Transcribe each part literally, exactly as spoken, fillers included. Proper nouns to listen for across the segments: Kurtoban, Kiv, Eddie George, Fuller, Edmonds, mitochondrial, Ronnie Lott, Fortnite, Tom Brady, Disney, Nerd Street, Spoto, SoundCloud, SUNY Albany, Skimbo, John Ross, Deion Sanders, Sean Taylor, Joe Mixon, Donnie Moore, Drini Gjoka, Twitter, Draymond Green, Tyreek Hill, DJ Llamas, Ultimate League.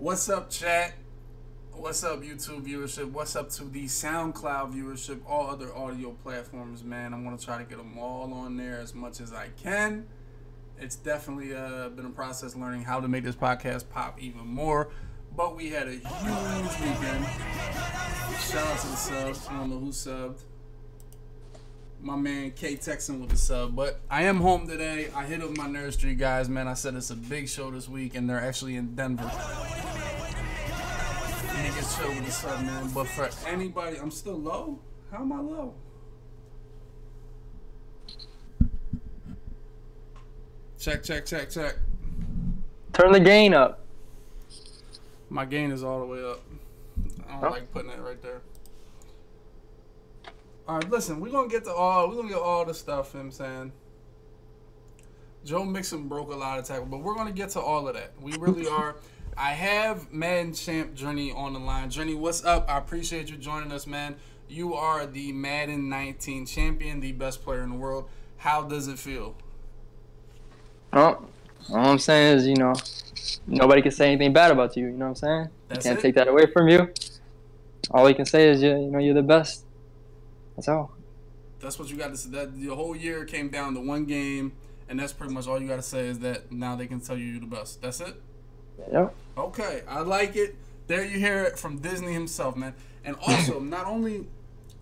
What's up, chat? What's up, YouTube viewership? What's up to the SoundCloud viewership? All other audio platforms, man. I'm going to try to get them all on there as much as I can. It's definitely uh, been a process learning how to make this podcast pop even more. But we had a huge weekend. Shout out to the subs. I don't know who subbed. My man K Texan with the sub. But I am home today. I hit up my Nerd Street guys, man. I said it's a big show this week, and they're actually in Denver. Niggas chill with the sub, man. But for anybody, I'm still low? How am I low? Check, check, check, check. Turn the gain up. My gain is all the way up. I don't oh. like putting it right there. All right, listen, we're gonna get to all we're gonna get all the stuff, you know what I'm saying? Joe Mixon broke a lot of tackles, but we're gonna get to all of that. We really are. I have Madden Champ Journey on the line. Journey, what's up? I appreciate you joining us, man. You are the Madden nineteen champion, the best player in the world. How does it feel? Oh, all I'm saying is, you know, nobody can say anything bad about you. You know what I'm saying? That's you can't it. take that away from you. All you can say is, you, you know, you're the best. That's all. That's what you got to say. That the whole year came down to one game, and that's pretty much all you got to say is that now they can tell you you're the best. That's it? Yep. Okay, I like it. There you hear it from Disney himself, man. And also, not only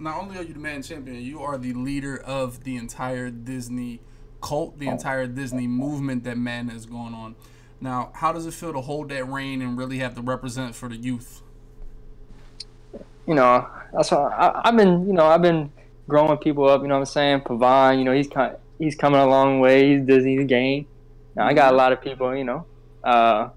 not only are you the Madden champion, you are the leader of the entire Disney cult, the entire Disney movement that Madden is going on. Now, how does it feel to hold that reign and really have to represent for the youth? You know, that's why I, I've been, you know, I've been growing people up. You know what I'm saying? Pavon, you know, he's kind, he's coming a long way. He's Disney's game. Now I got a lot of people, you know. Uh,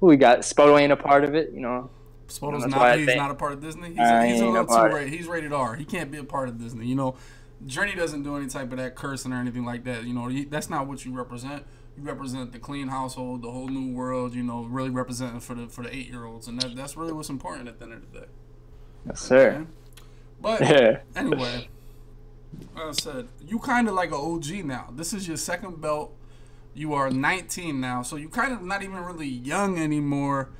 who we got? Spoto ain't a part of it, you know. Spoto's you know, not. He's think. not a part of Disney. He's, a, he's a little too rated. He's rated R. He can't be a part of Disney. You know, Drini doesn't do any type of that cursing or anything like that. You know, he, that's not what you represent. You represent the clean household, the whole new world. You know, really representing for the for the eight year olds, and that, that's really what's important at the end of the day. Yes, sir. Okay. But yeah. anyway, like I said, you kind of like an O G now. This is your second belt. You are nineteen now, so you kind of not even really young anymore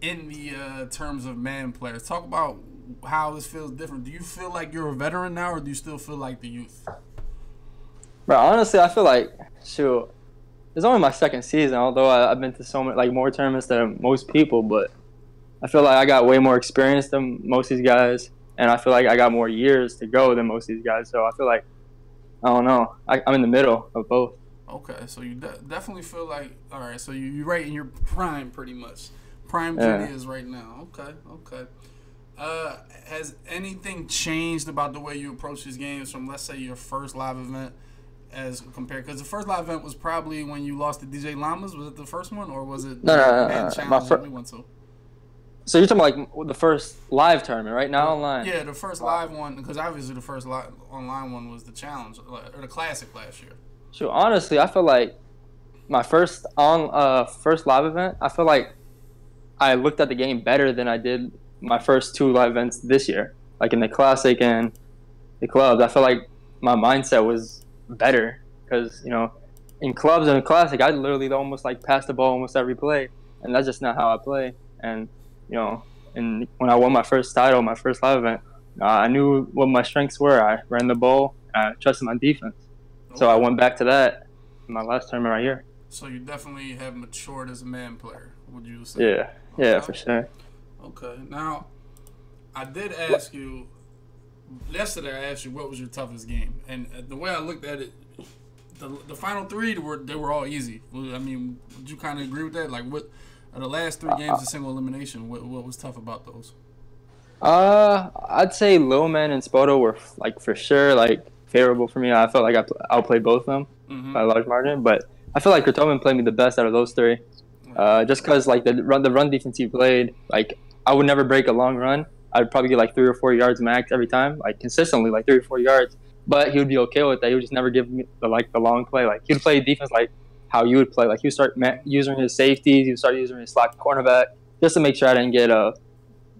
in the uh, terms of Madden players. Talk about how this feels different. Do you feel like you're a veteran now, or do you still feel like the youth? Bro, honestly, I feel like, shoot, it's only my second season, although I, I've been to so many, like, more tournaments than most people, but I feel like I got way more experience than most of these guys, and I feel like I got more years to go than most of these guys, so I feel like, I don't know, I, I'm in the middle of both. Okay, so you de definitely feel like, all right, so you, you're right in your prime pretty much. Prime Journey is right now. Okay, okay. Uh, has anything changed about the way you approach these games from, let's say, your first live event as compared? Because the first live event was probably when you lost to D J Llamas. Was it the first one, or was it no, no, no, no, no. Challenge that we went to? So you're talking about like the first live tournament, right? Not yeah. online. Yeah, the first live one, because obviously the first live online one was the Challenge, or the Classic last year. Shoot, honestly, I feel like my first on uh, first live event, I feel like I looked at the game better than I did my first two live events this year. Like in the Classic and the Clubs, I feel like my mindset was better because, you know, in Clubs and the Classic, I literally almost like passed the ball almost every play, and that's just not how I play. And you know, and when I won my first title, my first live event, uh, I knew what my strengths were. I ran the ball. I trusted my defense. Okay. So I went back to that in my last tournament right here. So you definitely have matured as a man player, would you say? Yeah, okay. yeah, for sure. Okay. Now, I did ask you, yesterday I asked you what was your toughest game. And the way I looked at it, the, the final three, were, they were all easy. I mean, would you kind of agree with that? Like what? The last three games of single elimination, what, what was tough about those? Uh, I'd say Lil Man and Spoto were, like, for sure, like, favorable for me. I felt like I outplayed both of them mm-hmm. by a large margin. But I feel like Kurtoban played me the best out of those three. Uh, just because, like, the run, the run defense he played, like, I would never break a long run. I'd probably get, like, three or four yards max every time, like, consistently, like, three or four yards. But he would be okay with that. He would just never give me, the, like, the long play. Like, he would play defense, like, how you would play. Like, you start using his safeties, you start using his slot cornerback, just to make sure I didn't get a,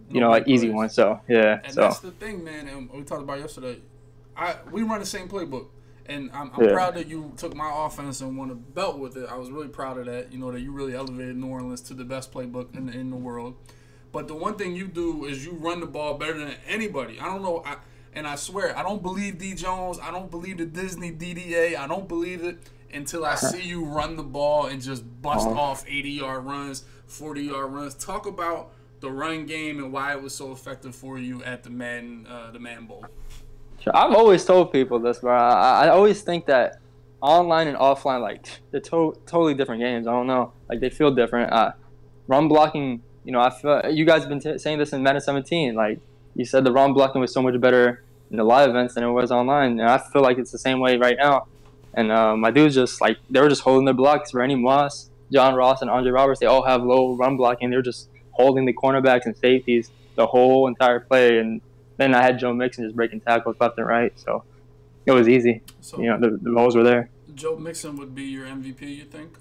you no know, an like easy one. So, yeah. And so. that's the thing, man, and we talked about yesterday. I, we run the same playbook. And I'm, I'm yeah. proud that you took my offense and won a belt with it. I was really proud of that, you know, that you really elevated New Orleans to the best playbook in the, in the world. But the one thing you do is you run the ball better than anybody. I don't know. I, and I swear, I don't believe D. Jones. I don't believe the Disney D D A. I don't believe it until I see you run the ball and just bust uh-huh. off eighty-yard runs, forty-yard runs. Talk about the run game and why it was so effective for you at the Madden, uh, the Madden Bowl. I've always told people this, bro. I, I always think that online and offline, like, they're to totally different games. I don't know. Like, they feel different. Uh, run blocking, you know, I feel, you guys have been t saying this in Madden seventeen. Like, you said the run blocking was so much better in the live events than it was online. And I feel like it's the same way right now. And uh, my dudes just, like, they were just holding their blocks. Randy Moss, John Ross, and Andre Roberts, they all have low run blocking. They were just holding the cornerbacks and safeties the whole entire play. And then I had Joe Mixon just breaking tackles left and right, so it was easy. So, you know, the, the balls were there. Joe Mixon would be your M V P, you think?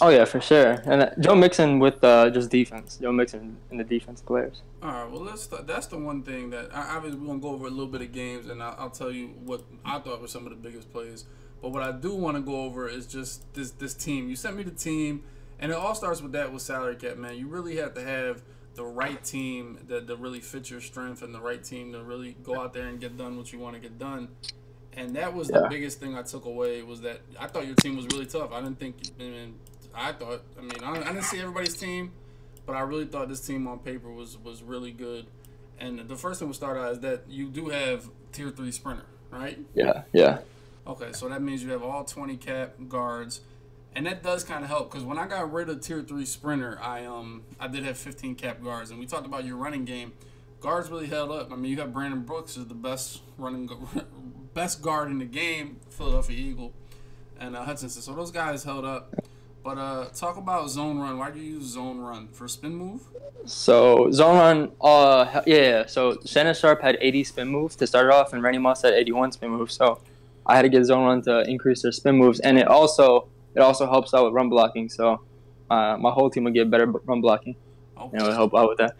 Oh, yeah, for sure. And uh, Joe Mixon with uh, just defense. Joe Mixon and the defense players. All right, well, let's th that's the one thing that I, I was going to go over a little bit of games, and I, I'll tell you what I thought were some of the biggest plays. But what I do want to go over is just this, this team. You sent me the team, and it all starts with that with salary cap, man. You really have to have – the right team that, that really fits your strength and the right team to really go out there and get done what you want to get done. And that was yeah. the biggest thing I took away was that I thought your team was really tough. I didn't think – I mean, I thought – I mean, I didn't see everybody's team, but I really thought this team on paper was, was really good. And the first thing we start out is that you do have tier three sprinter, right? Yeah, yeah. Okay, so that means you have all twenty cap guards. And that does kind of help because when I got rid of tier three sprinter, I um I did have fifteen cap guards, and we talked about your running game. Guards really held up. I mean, you have Brandon Brooks is the best running best guard in the game, Philadelphia Eagle, and uh, Hutchinson. So those guys held up. But uh, talk about zone run. Why do you use zone run for spin move? So zone run, uh yeah. So Shannon Sharpe had eighty spin moves to start it off, and Randy Moss had eighty-one spin moves. So I had to get zone run to increase their spin moves, and it also It also helps out with run blocking, so uh, my whole team would get better run blocking. Okay. And it would help out with that.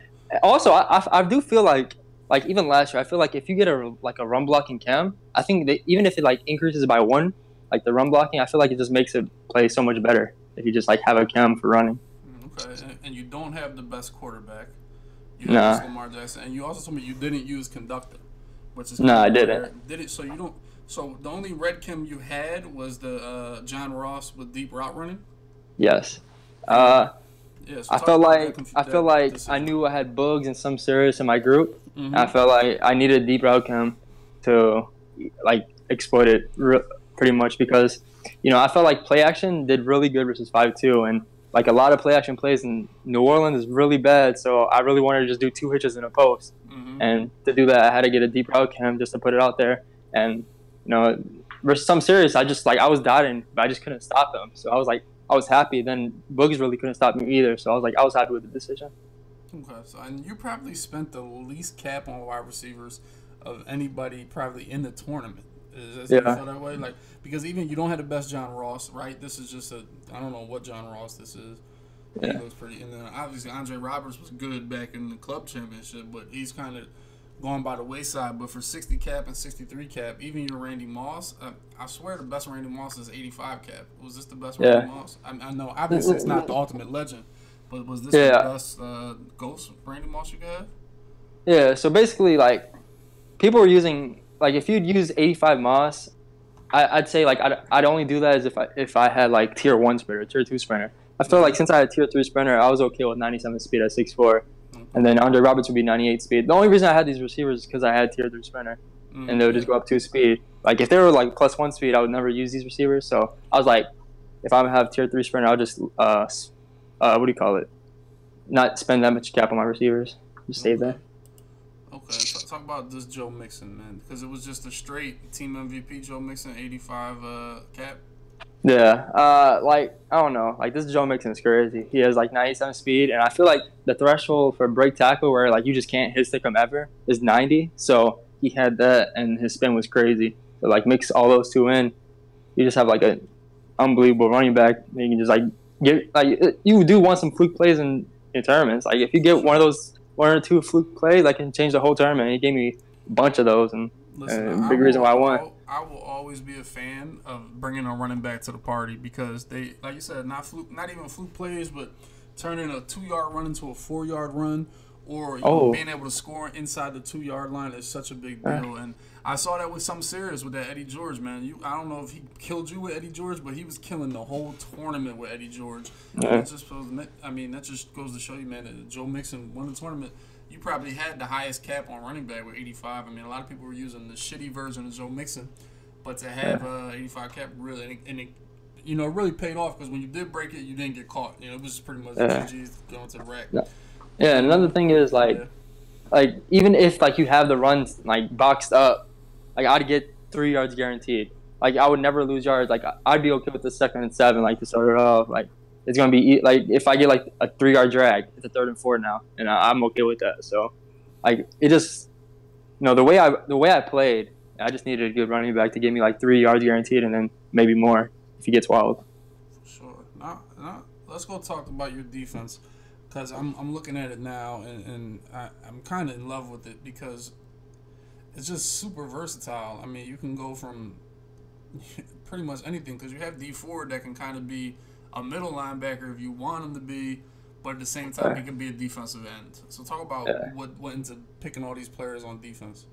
Also, I, I, I do feel like, like even last year, I feel like if you get a like a run blocking cam, I think that even if it like increases by one, like the run blocking, I feel like it just makes it play so much better if you just like have a cam for running. Okay, and, and you don't have the best quarterback. You don't nah. use Lamar Jackson, and you also told me you didn't use conductor, which is no, nah, I didn't. Did it so you don't. So the only red chem you had was the uh, John Ross with deep route running. Yes. Uh, yeah, so I felt like I felt like decision. I knew I had bugs and some serious in my group. Mm-hmm. I felt like I needed a deep route chem to like exploit it re pretty much because you know I felt like play action did really good versus five two and like a lot of play action plays in New Orleans is really bad. So I really wanted to just do two hitches in a post, mm-hmm. and to do that I had to get a deep route chem just to put it out there and. You know, versus some series, I just like I was dotting, but I just couldn't stop them. So I was like, I was happy. Then Boogs really couldn't stop me either. So I was like, I was happy with the decision. Okay, so and you probably spent the least cap on wide receivers of anybody probably in the tournament. Is that yeah. that way? Like because even you don't have the best John Ross, right? This is just a I don't know what John Ross this is. Yeah. He looks pretty, and then obviously Andre Roberts was good back in the club championship, but he's kind of. Going by the wayside, but for sixty cap and sixty-three cap, even your Randy Moss, uh, I swear the best Randy Moss is eighty-five cap. Was this the best yeah. Randy Moss? I, I know, obviously it's not the ultimate legend, but was this yeah. the best uh, ghost Randy Moss you got? Yeah, so basically, like, people were using, like, if you'd use eighty-five Moss, I, I'd say, like, I'd, I'd only do that as if I, if I had, like, tier one sprinter, tier two sprinter. I feel yeah. like since I had tier three sprinter, I was okay with ninety-seven speed at six four. And then Andre Roberts would be ninety-eight speed. The only reason I had these receivers is because I had tier three sprinter, mm-hmm. and they would just go up two speed. Like if they were like plus one speed, I would never use these receivers. So I was like, if I have tier three sprinter, I'll just uh, uh, what do you call it? Not spend that much cap on my receivers. Just stay okay. there. Okay, so talk about this Joe Mixon, man, because it was just a straight team M V P. Joe Mixon, eighty-five uh, cap. Yeah, uh, like, I don't know. Like, this Joe Mixon is crazy. He has, like, ninety-seven speed, and I feel like the threshold for break tackle where, like, you just can't hit stick him ever is ninety. So he had that, and his spin was crazy. So, like, mix all those two in. You just have, like, an unbelievable running back. You can just, like, get, like, you do want some fluke plays in, in tournaments. Like, if you get one of those one or two fluke plays, that can change the whole tournament. He gave me a bunch of those, and, Listen, and a big reason why I won. I will always be a fan of bringing a running back to the party because they, like you said, not fluke, not even fluke plays, but turning a two-yard run into a four-yard run or oh. being able to score inside the two-yard line is such a big deal. And I saw that with something serious with that Eddie George, man. You, I don't know if he killed you with Eddie George, but he was killing the whole tournament with Eddie George. Yeah. That just goes, I mean, that just goes to show you, man, that Joe Mixon won the tournament. You probably had the highest cap on running back with eighty-five. I mean, a lot of people were using the shitty version of Joe Mixon, but to have uh, eighty-five cap really, and it, you know, it really paid off because when you did break it, you didn't get caught. You know, it was just pretty much yeah. G G's going to the rack. Yeah. Yeah, and another thing is like, yeah. like even if like you have the runs like boxed up, like I'd get three yards guaranteed. Like I would never lose yards. Like I'd be okay with the second and seven. Like to start it off, like. It's gonna be like if I get like a three-yard drag, it's a third and four now, and I, I'm okay with that. So, like it just, you know, the way I the way I played, I just needed a good running back to give me like three yards guaranteed, and then maybe more if he gets wild. Sure. Now, now let's go talk about your defense, because I'm I'm looking at it now, and and I, I'm kind of in love with it because it's just super versatile. I mean, you can go from pretty much anything because you have D four that can kind of be a middle linebacker if you want him to be, but at the same time, he can be a defensive end. So talk about yeah. what went into picking all these players on defense.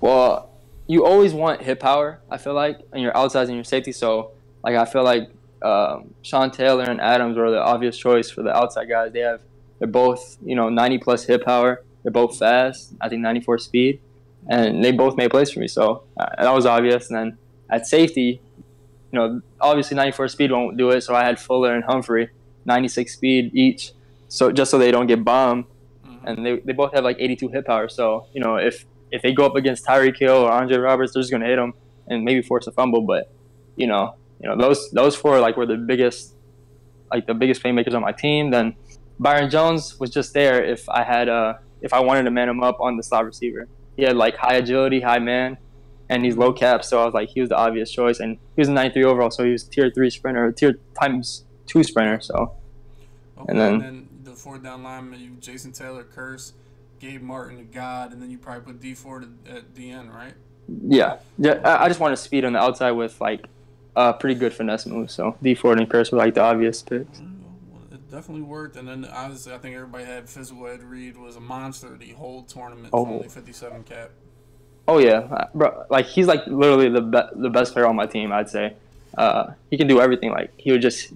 Well, you always want hit power, I feel like, and your outsides and your safety. So, like, I feel like um, Sean Taylor and Adams were the obvious choice for the outside guys. They have, they're both, you know, ninety plus hit power. They're both fast. I think ninety-four speed, and they both made plays for me. So uh, that was obvious. And then at safety, you know, obviously ninety-four speed won't do it, so I had Fuller and Humphrey, ninety-six speed each, so just so they don't get bombed. Mm-hmm. And they, they both have like eighty-two hit power, so, you know, if, if they go up against Tyreek Hill or Andre Roberts, they're just going to hit them and maybe force a fumble, but, you know, you know those those four, like, were the biggest, like, the biggest playmakers on my team. Then Byron Jones was just there if I had, uh, if I wanted to man him up on the slot receiver. He had, like, high agility, high man, and he's low cap, so I was like, he was the obvious choice. And he was a ninety-three overall, so he was tier three sprinter, tier times two sprinter. So, okay, and then, and then the fourth down lineman, you Jason Taylor, Curse, Gabe Martin, the God, and then you probably put D four at the end, right? Yeah, yeah. I, I just wanted speed on the outside with like a pretty good finesse move. So D four and Curse were like the obvious picks. It definitely worked. And then obviously, I think everybody had physical. Ed Reed was a monster the whole tournament. Oh. Only fifty-seven cap. Oh yeah, bro. Like he's like literally the be the best player on my team. I'd say uh, he can do everything. Like he would just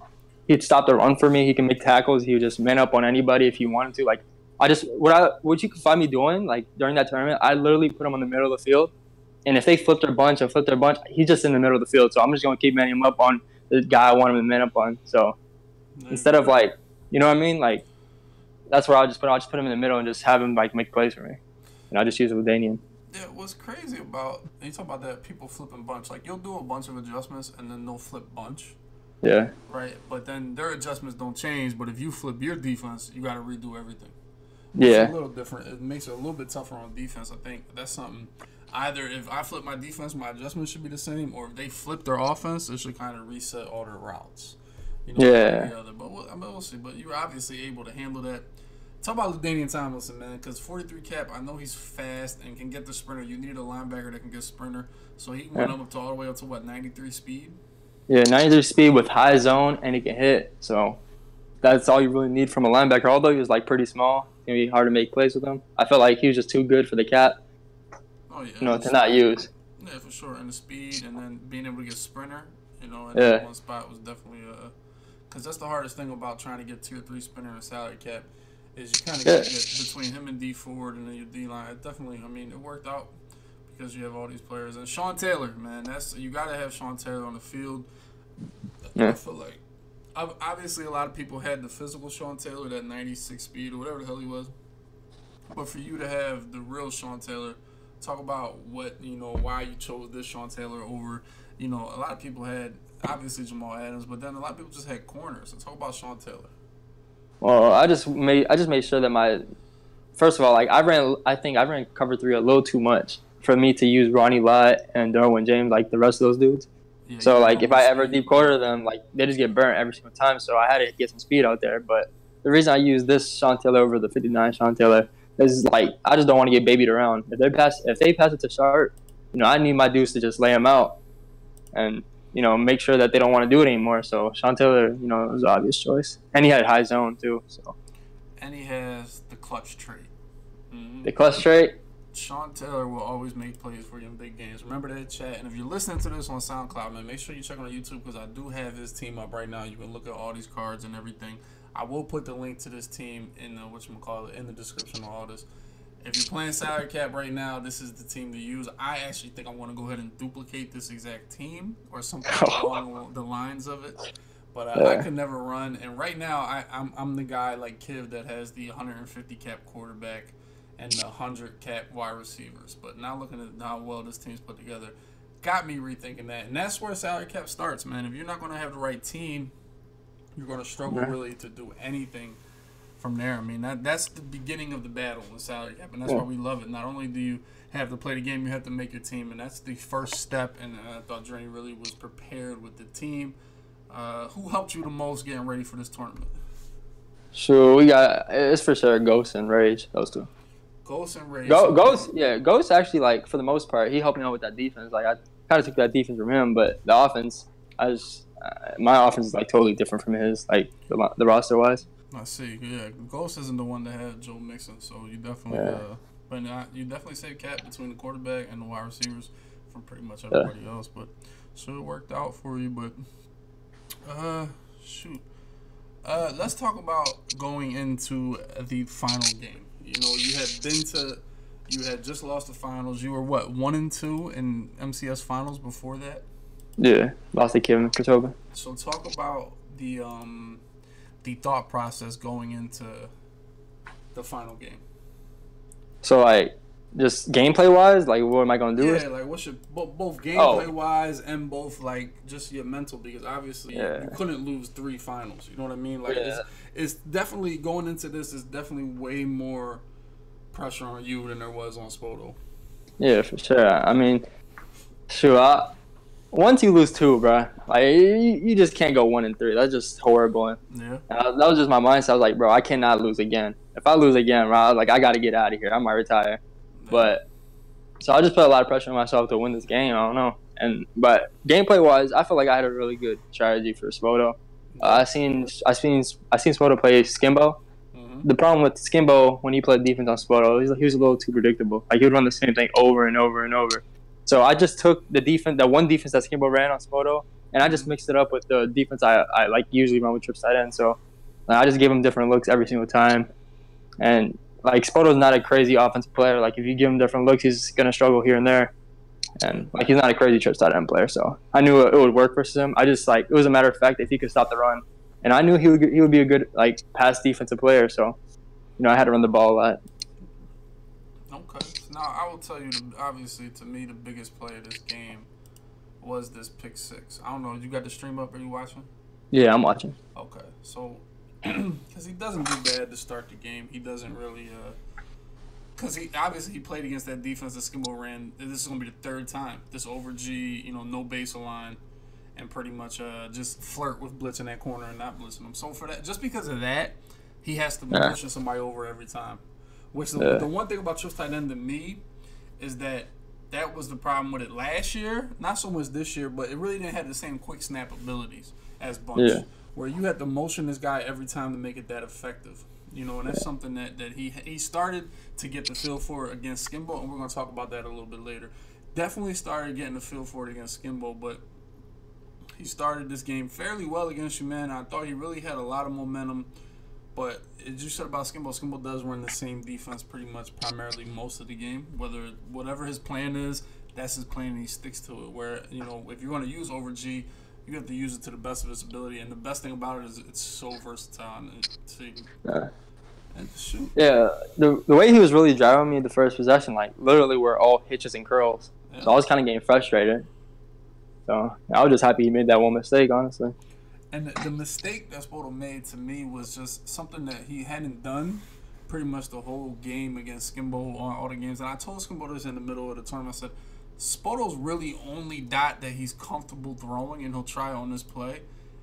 he'd stop the run for me. He can make tackles. He would just man up on anybody if he wanted to. Like I just what I what you could find me doing like during that tournament, I literally put him on the middle of the field, and if they flip their bunch or flip their bunch, he's just in the middle of the field. So I'm just gonna keep manning him up on the guy I want him to man up on. So instead of like you know what I mean, like that's where I'll just put I'll just put him in the middle and just have him like make plays for me, and I'll just use Ladanian. Yeah, what's crazy about you talk about that people flipping bunch, like you'll do a bunch of adjustments and then they'll flip bunch. Yeah. Right? But then their adjustments don't change, but if you flip your defense, you gotta redo everything. It's yeah. a little different. It makes it a little bit tougher on defense, I think. That's something either if I flip my defense, my adjustments should be the same, or if they flip their offense, it should kind of reset all their routes. You know, yeah. The other. But we'll, I mean, we'll see. But you're obviously able to handle that. Talk about LaDainian Tomlinson, man, because forty-three cap, I know he's fast and can get the sprinter. You need a linebacker that can get sprinter. So he went yeah. up to all the way up to, what, ninety-three speed? Yeah, ninety-three speed with high zone, and he can hit. So that's all you really need from a linebacker. Although he was, like, pretty small, it's going to be hard to make plays with him. I felt like he was just too good for the cap oh, yeah, you know, to not use. Yeah, for sure. And the speed and then being able to get sprinter, you know, in yeah. that one spot was definitely a – because that's the hardest thing about trying to get tier three sprinter and salary cap. Is you kind of get yeah. between him and D Ford and then your D line. It definitely, I mean, it worked out because you have all these players. And Sean Taylor, man, that's you got to have Sean Taylor on the field. Yeah. I feel like obviously a lot of people had the physical Sean Taylor, that ninety-six speed or whatever the hell he was. But for you to have the real Sean Taylor, talk about what you know, why you chose this Sean Taylor over. You know, a lot of people had obviously Jamal Adams, but then a lot of people just had corners. So talk about Sean Taylor. Well, I just made I just made sure that my first of all, like I ran, I think I ran cover three a little too much for me to use Ronnie Lott and Derwin James like the rest of those dudes. Yeah, so like if I ever deep quarter them, like they just get burnt every single time. So I had to get some speed out there. But the reason I use this Sean Taylor over the fifty-nine Sean Taylor is like I just don't want to get babied around. If they pass, if they pass it to Sharpe, you know, I need my dudes to just lay them out and, you know, make sure that they don't want to do it anymore. So Sean Taylor, you know, was an obvious choice. And he had high zone too. So. And he has the clutch trait. Mm-hmm. The clutch trait? Sean Taylor will always make plays for you in big games. Remember that, chat. And if you're listening to this on SoundCloud, man, make sure you check on YouTube because I do have his team up right now. You can look at all these cards and everything. I will put the link to this team in the whatchamacallit in the description of all this. If you're playing salary cap right now, this is the team to use. I actually think I want to go ahead and duplicate this exact team or something along the lines of it. But I, yeah. I could never run. And right now, I, I'm I'm the guy like Kiv that has the one hundred fifty cap quarterback and the one hundred cap wide receivers. But now looking at how well this team's put together, got me rethinking that. And that's where salary cap starts, man. If you're not going to have the right team, you're going to struggle yeah. really to do anything from there. I mean, that that's the beginning of the battle with salary cap, and that's yeah. why we love it. Not only do you have to play the game, you have to make your team, and that's the first step. And I thought Drini really was prepared with the team. Uh, who helped you the most getting ready for this tournament? Sure, we got it's for sure Ghost and Rage, those two. Ghost and Rage. Go, Ghost, yeah, Ghost actually, like, for the most part, he helped me out with that defense. Like, I kind of took that defense from him, but the offense, I just uh, my offense is like totally different from his, like the, the roster wise. I see. Yeah, Ghost isn't the one that had Joe Mixon, so you definitely, yeah. uh, but not, you definitely saved cap between the quarterback and the wide receivers from pretty much everybody yeah. else. But should have worked out for you. But uh, shoot, uh, let's talk about going into the final game. You know, you had been to, you had just lost the finals. You were what one and two in M C S finals before that. Yeah, lost to Kevin Kurtoban. So talk about the um. the thought process going into the final game. So, like, just gameplay-wise? Like, what am I going to do? Yeah, like, what's your, both gameplay-wise oh. and both, like, just your mental, because obviously yeah. you couldn't lose three finals. You know what I mean? Like, yeah. it's, it's definitely, going into this, is definitely way more pressure on you than there was on Spoto. Yeah, for sure. I mean, sure, I... Once you lose two, bro, like you, you just can't go one and three. That's just horrible. And yeah. I, that was just my mindset. I was like, bro, I cannot lose again. If I lose again, bro, I was like, I got to get out of here. I might retire. Yeah. But so I just put a lot of pressure on myself to win this game. I don't know. And but gameplay wise, I feel like I had a really good strategy for Spoto. Uh, I seen I seen I seen Spoto play Skimbo. Mm-hmm. The problem with Skimbo when he played defense on Spoto, he was, he was a little too predictable. Like he would run the same thing over and over and over. So I just took the defense, the one defense that Skimbo ran on Spoto, and I just mixed it up with the defense I, I like usually run with trips tight end. So I just give him different looks every single time. And like Spoto's not a crazy offensive player. Like if you give him different looks, he's gonna struggle here and there. And like he's not a crazy trips tight end player. So I knew it would work versus him. I just like it was a matter of fact if he could stop the run, and I knew he would he would be a good like pass defensive player. So you know I had to run the ball a lot. Okay. Now, I will tell you, obviously, to me, the biggest play of this game was this pick six. I don't know. You got the stream up? Are you watching? Yeah, I'm watching. Okay. So, because he doesn't do bad to start the game. He doesn't really – because he obviously he played against that defense that Skimbo ran. This is going to be the third time. This over G, you know, no baseline, and pretty much uh, just flirt with blitzing that corner and not blitzing him. So, for that – just because of that, he has to be yeah. pushing somebody over every time. Which the, yeah. the one thing about trips tight end to me is that that was the problem with it last year. Not so much this year, but it really didn't have the same quick snap abilities as Bunch, yeah. where you had to motion this guy every time to make it that effective. You know, and that's yeah. something that, that he he started to get the feel for against Skimbo, and we're going to talk about that a little bit later. Definitely started getting the feel for it against Skimbo, but he started this game fairly well against you, man. I thought he really had a lot of momentum. But as you said about Skimbo, Skimbo does run the same defense pretty much primarily most of the game. Whether whatever his plan is, that's his plan and he sticks to it. Where, you know, if you're going to use over G, you have to use it to the best of its ability. And the best thing about it is it's so versatile. And, it, yeah. and shoot. Yeah, the, the way he was really driving me the first possession, like literally we're all hitches and curls. Yeah. So I was kind of getting frustrated. So I was just happy he made that one mistake, honestly. And the mistake that Spoto made to me was just something that he hadn't done pretty much the whole game against Skimbo on all the games. And I told Skimbo this in the middle of the tournament. I said, Spoto's really only dot that he's comfortable throwing and he'll try on this play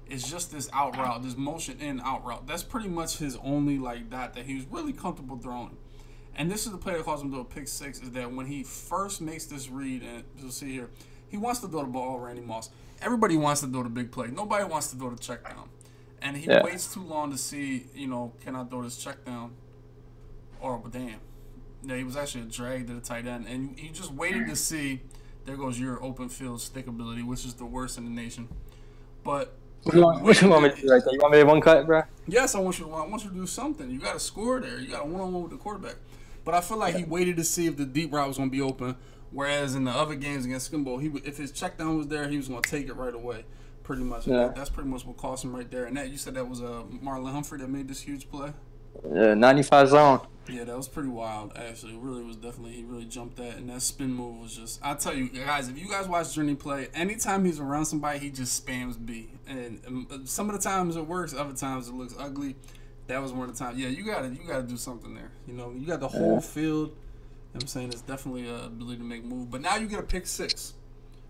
is just this out route, this motion in out route. That's pretty much his only like dot that he was really comfortable throwing. And this is the play that caused him to do a pick six, is that when he first makes this read, and you'll see here, he wants to throw the ball, Randy Moss. Everybody wants to throw the big play. Nobody wants to throw the check down. And he yeah. waits too long to see, you know, can I throw this check down? Oh, but damn. Yeah, he was actually a drag to the tight end. And he just waited to see, there goes your open field stick ability, which is the worst in the nation. But what you want, what you want me to do right there? You want me to one cut, bro? Yes, I want you to I want you to do something. You got to score there. You got a one-on-one with the quarterback. But I feel like he waited to see if the deep route was going to be open, whereas in the other games against Skimbo, he if his check down was there, he was going to take it right away, pretty much. Yeah. That's pretty much what cost him right there. And that, you said that was uh, Marlon Humphrey that made this huge play? Yeah, ninety-five zone. Yeah, that was pretty wild, actually. It really was definitely – he really jumped that, and that spin move was just – I tell you, guys, if you guys watch Drini play, anytime he's around somebody, he just spams B. And some of the times it works, other times it looks ugly. That was one of the times. Yeah, you got to you gotta do something there. You know, you got the whole yeah. field. I'm saying it's definitely an ability to make move. But now you get a pick six.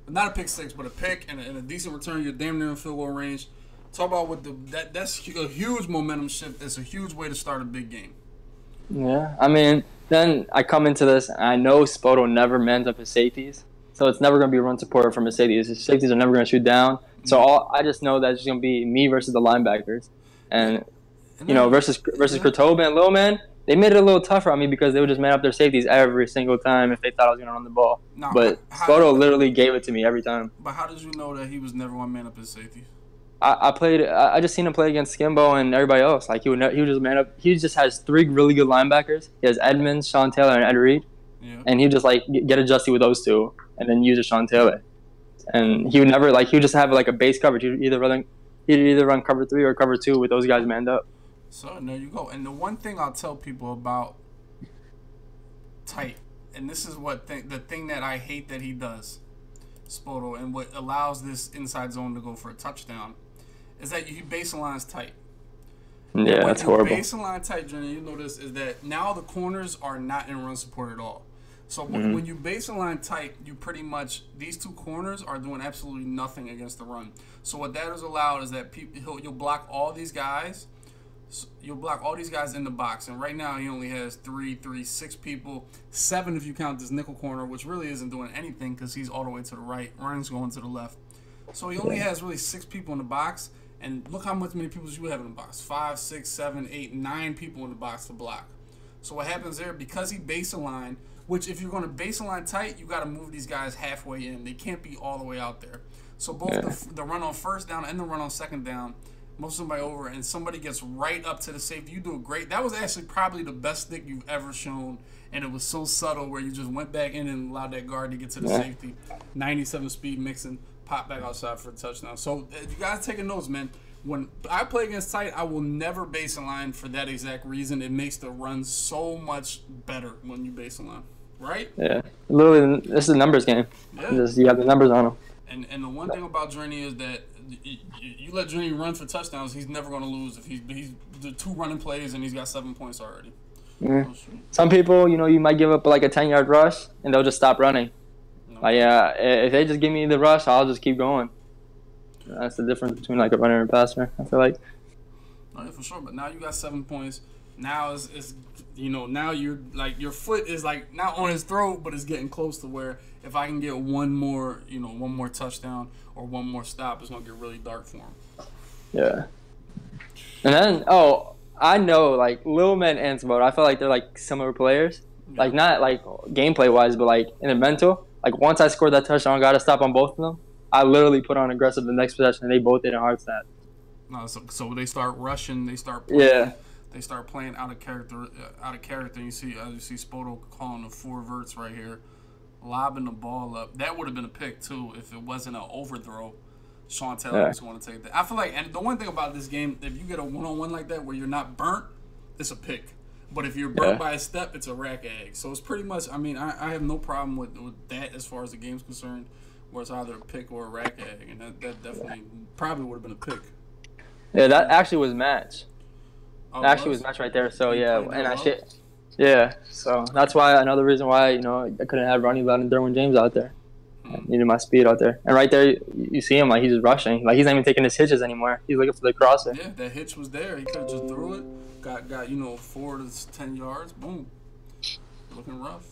Not a pick six, but a pick and a, and a decent return. You're damn near in field goal range. Talk about what the that that's a huge momentum shift. It's a huge way to start a big game. Yeah, I mean, then I come into this, and I know Spoto never mans up his safeties, so it's never going to be run supported from his safeties. His safeties are never going to shoot down. So all I just know that it's going to be me versus the linebackers, and you know versus versus Kurtoban and Little Man. They made it a little tougher on me because they would just man up their safeties every single time if they thought I was going to run the ball. Now, but Spoto literally gave it to me every time. But how did you know that he was never one man up his safeties? I, I played. I, I just seen him play against Skimbo and everybody else. Like he would, ne he would just man up. He just has three really good linebackers. He has Edmonds, Sean Taylor, and Ed Reed, yeah. and he would just like get adjusted with those two, and then use a Sean Taylor. And he would never like he would just have like a base coverage. He'd either run, he'd either run cover three or cover two with those guys manned up. So there you go. And the one thing I'll tell people about tight, and this is what th the thing that I hate that he does, Spoto, and what allows this inside zone to go for a touchdown, is that he baselines tight. Yeah, when that's horrible. Baseline tight, Johnny, you notice is that now the corners are not in run support at all. So mm-hmm. when you baseline tight, you pretty much these two corners are doing absolutely nothing against the run. So what that is allowed is that people he'll, you'll block all these guys. So you'll block all these guys in the box, and right now he only has three, three, six people, seven if you count this nickel corner, which really isn't doing anything because he's all the way to the right, Ryan's going to the left. So he only has really six people in the box, and look how much many people you have in the box, five, six, seven, eight, nine people in the box to block. So what happens there, because he baseline, which if you're going to baseline tight, you got to move these guys halfway in. They can't be all the way out there. So both yeah. the, the run on first down and the run on second down, most somebody over, and somebody gets right up to the safety. You do a great. That was actually probably the best stick you've ever shown, and it was so subtle where you just went back in and allowed that guard to get to the yeah. safety. ninety-seven speed mixing, pop back outside for a touchdown. So you guys taking notes, man. When I play against tight, I will never baseline for that exact reason. It makes the run so much better when you baseline, right? Yeah, literally, this is a numbers game. Yeah. Just, you have the numbers on them. And and the one thing about Drini is that you let Drini run for touchdowns, he's never going to lose if he's, he's the two running plays and he's got seven points already. Yeah. Some people, you know, you might give up like a ten-yard rush and they'll just stop running. No. Like, yeah, uh, if they just give me the rush, I'll just keep going. That's the difference between like a runner and a passer, I feel like. No, yeah, for sure, but now you got seven points. Now it's, it's, you know, now you're like, your foot is like not on his throat, but it's getting close to where if I can get one more, you know, one more touchdown or one more stop, it's going to get really dark for him. Yeah. And then, oh, I know, like, Little Man and Spoto, I feel like they're like similar players. Yeah. Like, not like gameplay wise, but like in the mental. Like, once I scored that touchdown, I got to stop on both of them. I literally put on aggressive the next possession, and they both did a hard stop. No, so, so they start rushing, they start playing. Yeah. They start playing out of character, out of character. You see, uh, you see Spoto calling the four verts right here, lobbing the ball up. That would have been a pick too if it wasn't an overthrow. Sean Taylor was going to take that. I feel like, and the one thing about this game, if you get a one-on-one like that where you're not burnt, it's a pick. But if you're burnt yeah. by a step, it's a rack egg. So it's pretty much. I mean, I, I have no problem with, with that as far as the game's concerned, where it's either a pick or a rack egg, and that, that definitely probably would have been a pick. Yeah, that actually was match. Oh, actually, was match right there. So yeah, and I shit, yeah. So that's why another reason why you know I couldn't have Ronnie Loud and Derwin James out there. Mm -hmm. Needed my speed out there, and right there you see him like he's just rushing, like he's not even taking his hitches anymore. He's looking for the crosser. Yeah, that hitch was there. He could have just threw it. Got got you know four to ten yards. Boom. looking rough.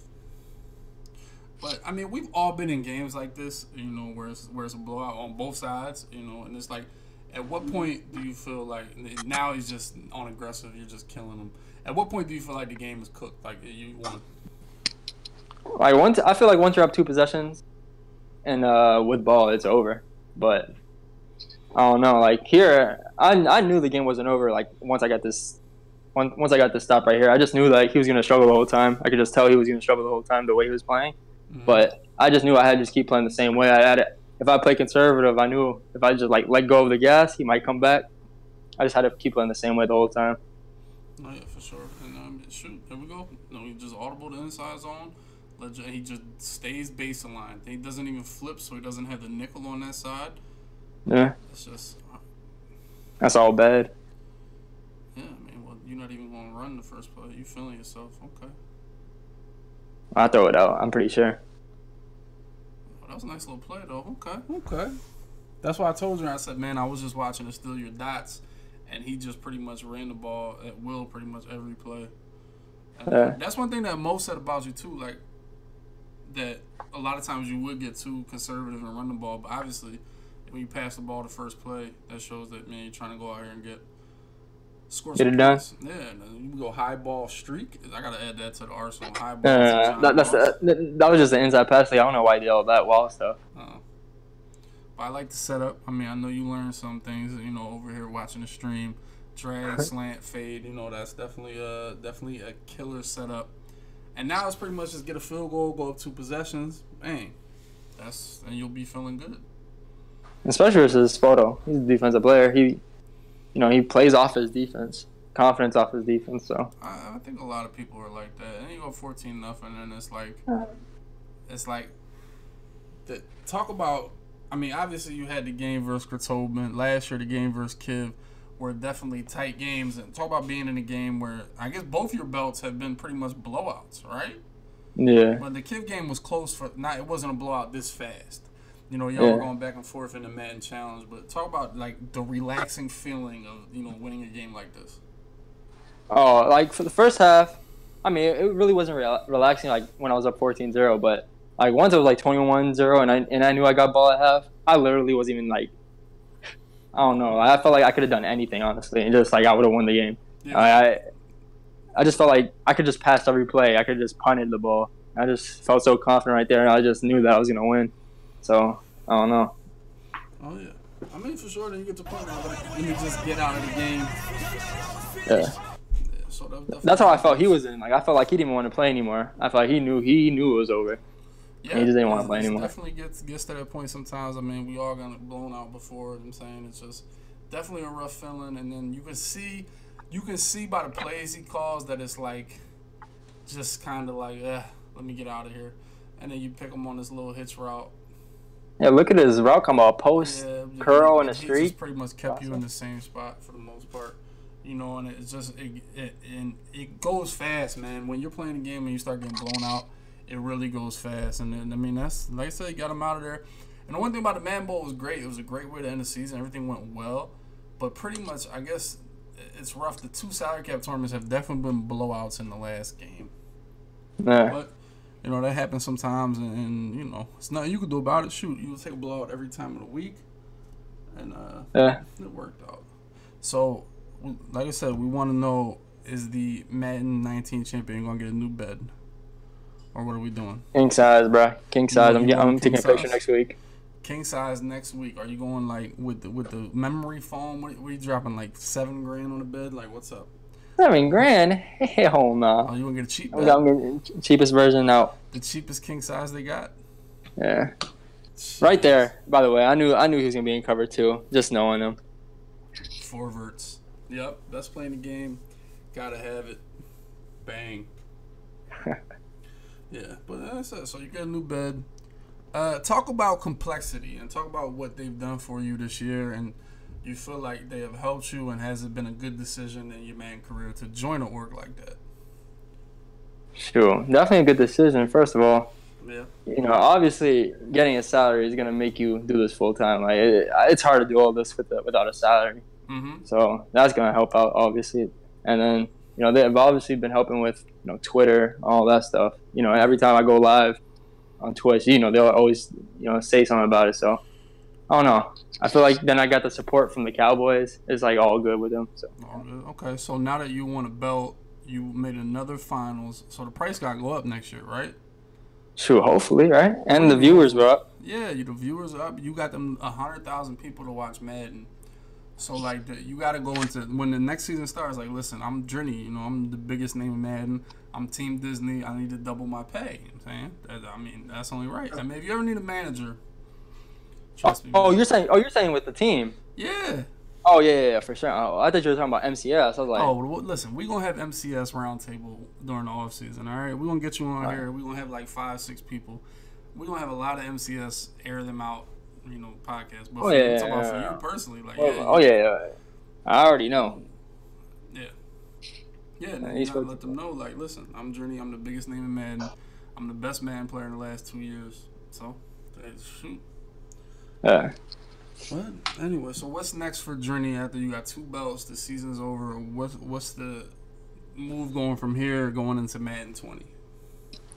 But I mean, we've all been in games like this, you know, where it's, where it's a blowout on both sides, you know, and it's like, at what point do you feel like now he's just on aggressive? You're just killing him. At what point do you feel like the game is cooked? Like you won. Like once I feel like once you're up two possessions, and uh, with ball, it's over. But I don't know. Like here, I I knew the game wasn't over. Like once I got this, once once I got this stop right here, I just knew like he was gonna struggle the whole time. I could just tell he was gonna struggle the whole time the way he was playing. Mm-hmm. But I just knew I had to just keep playing the same way. I had it. If I play conservative, I knew if I just like let go of the gas, he might come back. I just had to keep playing the same way the whole time. Oh yeah, for sure. And um, shoot, there we go. No, he just audible the inside zone. He just stays baseline. He doesn't even flip, so he doesn't have the nickel on that side. Yeah. It's just. That's all bad. Yeah, I mean, well, you're not even going to run the first play. You're feeling yourself. Okay. I throw it out. I'm pretty sure. That was a nice little play, though. Okay, okay. That's why I told you. I said, man, I was just watching to steal your dots, and he just pretty much ran the ball at will pretty much every play. Yeah. That's one thing that Mo said about you, too, like that a lot of times you would get too conservative and run the ball, but obviously when you pass the ball the first play, that shows that, man, you're trying to go out here and get score some points. Yeah, you go high ball streak. I gotta add that to the arsenal. High ball. Uh, that, that's uh, that was just the inside pass. Like, I don't know why they all that wall stuff. Uh, but I like the setup. I mean, I know you learned some things, you know, over here watching the stream. Drag, slant, fade. You know, that's definitely a definitely a killer setup. And now it's pretty much just get a field goal, go up two possessions, bang. That's and you'll be feeling good. Especially versus Spoto. He's a defensive player. He. You know, he plays off his defense, confidence off his defense. So I, I think a lot of people are like that. And you go fourteen nothing, and it's like, it's like, the, talk about. I mean, obviously you had the game versus Kurtoban last year. The game versus Kiv were definitely tight games. And talk about being in a game where I guess both your belts have been pretty much blowouts, right? Yeah. But the Kiv game was close for not. It wasn't a blowout this fast. You know, y'all yeah. were going back and forth in the Madden Challenge, but talk about, like, the relaxing feeling of, you know, winning a game like this. Oh, like, for the first half, I mean, it really wasn't re relaxing, like, when I was up fourteen zero, but, like, once it was, like, twenty-one zero, and I, and I knew I got ball at half, I literally wasn't even, like, I don't know. I felt like I could have done anything, honestly, and just, like, I would have won the game. Yeah. I, I I just felt like I could just pass every play. I could just punted the ball. I just felt so confident right there, and I just knew that I was going to win. So, I don't know. Oh, yeah. I mean, for sure, then you get to the point where like, you just get out of the game. Yeah. yeah so that That's how I felt he was in. Like, I felt like he didn't want to play anymore. I felt like he knew he knew it was over. Yeah, and he just didn't want to play anymore. It definitely gets, gets to that point sometimes. I mean, we all got blown out before. I'm saying it's just definitely a rough feeling. And then you can see, you can see by the plays he calls that it's like just kind of like, eh, let me get out of here. And then you pick him on this little hitch route. Yeah, look at his route combo, a post, yeah, curl, yeah, and a streak. It's pretty much kept awesome. You in the same spot for the most part, you know, and it's just it, it, and it goes fast, man. When you're playing a game and you start getting blown out, it really goes fast. And, and I mean, that's like I said, you got him out of there. And the one thing about the Madden Bowl was great. It was a great way to end the season. Everything went well, but pretty much, I guess, it's rough. The two salary cap tournaments have definitely been blowouts in the last game. Yeah. But, you know, that happens sometimes, and, and, you know, it's nothing you can do about it. Shoot, you take a blowout every time of the week, and uh, yeah. it worked out. So, like I said, we want to know, is the Madden nineteen champion going to get a new bed? Or what are we doing? King size, bro. King size. You know, I'm, I'm taking size? a picture next week. King size next week. Are you going, like, with the, with the memory foam? What, what are you dropping, like, seven grand on the bed? Like, what's up? Seven grand? Hell no. Nah. Oh, you want to get a cheap bed? I'm going to get the cheapest version out. The cheapest king size they got? Yeah. Jeez. Right there, by the way. I knew I knew he was going to be in cover, too, just knowing him. Four verts. Yep, best play in the game. Got to have it. Bang. Yeah, but that's it. So you got a new bed. Uh, talk about complexity and talk about what they've done for you this year and you feel like they have helped you, and has it been a good decision in your Madden career to join an org like that? Sure. Definitely a good decision, first of all. Yeah. You know, obviously, getting a salary is going to make you do this full-time. Like, it, it's hard to do all this with the, without a salary. Mm-hmm. So that's going to help out, obviously. And then you know, they've obviously been helping with, you know, Twitter, all that stuff. You know, every time I go live on Twitch, you know, they'll always, you know, say something about it. So I don't know. I feel like then I got the support from the Cowboys. It's like all good with them. So. Okay, so now that you won a belt, you made another finals. So the price got to go up next year, right? Sure, hopefully, right? And the viewers were up. Yeah, the viewers are up. You got them one hundred thousand people to watch Madden. So, like, the, you got to go into – when the next season starts, like, listen, I'm Drini. You know, I'm the biggest name in Madden. I'm Team Disney. I need to double my pay. You know what I'm saying? That, I mean, that's only right. I mean, if you ever need a manager – Oh, oh, you're saying? Oh, you're saying with the team? Yeah. Oh yeah, yeah, yeah, for sure. Oh, I thought you were talking about M C S. I was like, oh, well, listen, we gonna have M C S roundtable during the off season. All right, we gonna get you on all here. Right. We gonna have like five, six people. We gonna have a lot of M C S air them out, you know, podcasts. But oh, for, yeah, yeah, about yeah, for you personally, like, well, yeah, oh yeah, yeah, I already know. Yeah, yeah. Man, you gotta let them know, like, listen, I'm Drini. I'm the biggest name in Madden. I'm the best Madden player in the last two years. So, shoot. Yeah. But anyway, so what's next for Drini after you got two belts? The season's over. What's what's the move going from here, going into Madden twenty?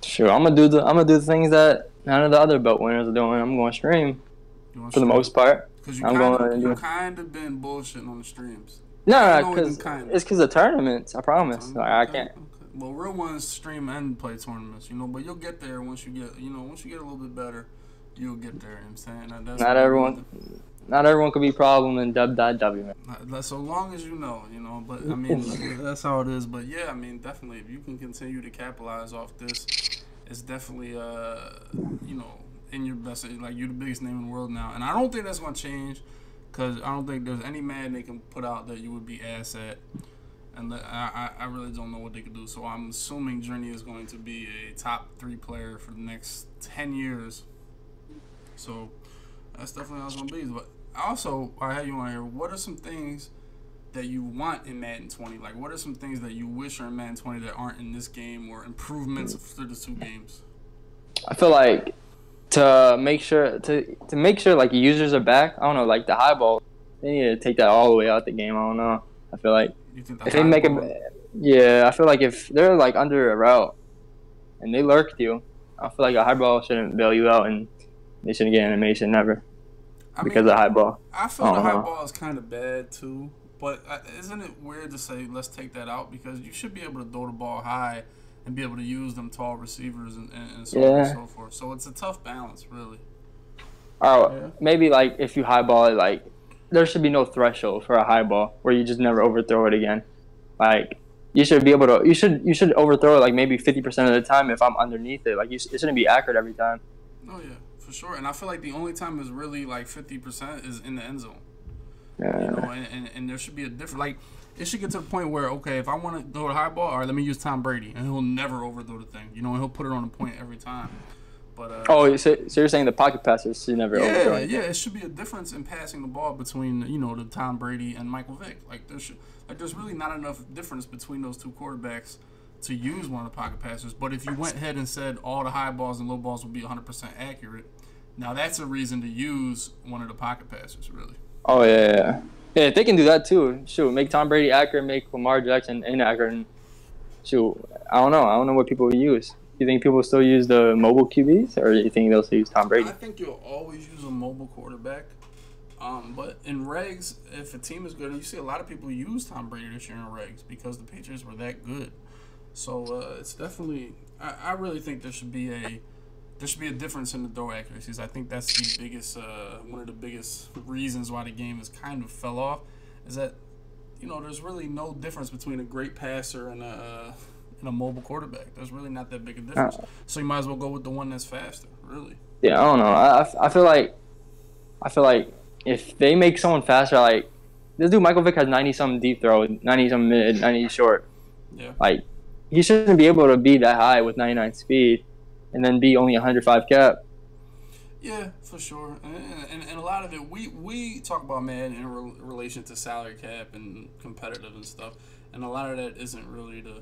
Sure, I'm gonna do the I'm gonna do the things that none of the other belt winners are doing. I'm going to stream for stream? the most part. Because you kind of been bullshitting on the streams. No, no, because it's because of tournaments. I promise. Tournament? Like, I can't. Okay. Well, real ones stream and play tournaments, you know. But you'll get there once you get, you know, once you get a little bit better. You'll get there, you know what I'm saying? That's not everyone not everyone could be problem in dub dot w, man. So long as you know, you know, but I mean, that's how it is. But yeah, I mean, definitely if you can continue to capitalize off this, it's definitely, uh, you know, in your best, like you're the biggest name in the world now. And I don't think that's going to change because I don't think there's any man they can put out that you would be ass at. And I, I really don't know what they could do. So I'm assuming Drini is going to be a top three player for the next ten years. So that's definitely how it's gonna be. But also, I had you on here. What are some things that you want in Madden twenty? Like, what are some things that you wish are in Madden twenty that aren't in this game, or improvements for the two games? I feel like to make sure to to make sure like users are back. I don't know, like the high ball. They need to take that all the way out the game. I don't know. I feel like you think the if they make it, yeah. I feel like if they're like under a route and they lurked you, I feel like a high ball shouldn't bail you out and. They shouldn't get animation, never, I because mean, of high ball. I feel uh-huh. the high ball is kind of bad, too. But isn't it weird to say, let's take that out? Because you should be able to throw the ball high and be able to use them tall receivers and, and, and so yeah. on and so forth. So it's a tough balance, really. Oh, yeah. Maybe, like, if you high ball it, like, there should be no threshold for a high ball where you just never overthrow it again. Like, you should be able to – you should you should overthrow it, like, maybe fifty percent of the time if I'm underneath it. Like, you, it shouldn't be accurate every time. Oh, yeah. For sure, and I feel like the only time is really like fifty percent is in the end zone. Yeah. You know, and, and, and there should be a different, like, it should get to the point where, okay, if I want to go to high ball, all right, let me use Tom Brady, and he'll never overthrow the thing. You know, and he'll put it on the point every time. But uh, Oh, so, so you're saying the pocket passers should never yeah, overthrow it? Yeah, it should be a difference in passing the ball between, you know, the Tom Brady and Michael Vick. Like, there should, like there's really not enough difference between those two quarterbacks to use one of the pocket passers. But if you went ahead and said all the high balls and low balls would be one hundred percent accurate, now that's a reason to use one of the pocket passers, really. Oh, yeah, yeah. Yeah, if they can do that, too. Shoot, make Tom Brady accurate, make Lamar Jackson inaccurate. Shoot, I don't know. I don't know what people would use. You think people still use the mobile Q Bs, or you think they'll still use Tom Brady? I think you'll always use a mobile quarterback. Um, but in regs, if a team is good, you see a lot of people use Tom Brady this year in regs because the Patriots were that good. So uh, it's definitely, I, I really think there should be a, there should be a difference in the throw accuracies. I think that's the biggest, uh, one of the biggest reasons why the game has kind of fell off, is that, you know, there's really no difference between a great passer and a, and a mobile quarterback. There's really not that big a difference. So you might as well go with the one that's faster, really. Yeah, I don't know. I, I feel like, I feel like if they make someone faster, like this dude Michael Vick has ninety something deep throw, ninety something mid, ninety short. Yeah. Like. He shouldn't be able to be that high with ninety-nine speed and then be only one hundred five cap. Yeah, for sure. And, and, and a lot of it, we, we talk about Madden in re relation to salary cap and competitive and stuff. And a lot of that isn't really the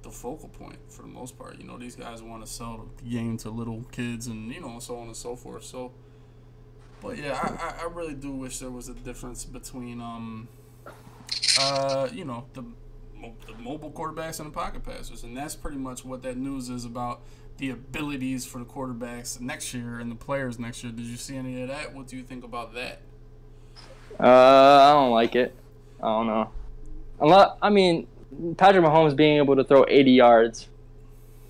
the focal point for the most part. You know, these guys want to sell the game to little kids and, you know, so on and so forth. So, but yeah, I, I really do wish there was a difference between, um, uh, you know, the the mobile quarterbacks and the pocket passers. And that's pretty much what that news is about, the abilities for the quarterbacks next year and the players next year. Did you see any of that? What do you think about that? Uh, I don't like it. I don't know. A lot, I mean, Patrick Mahomes being able to throw eighty yards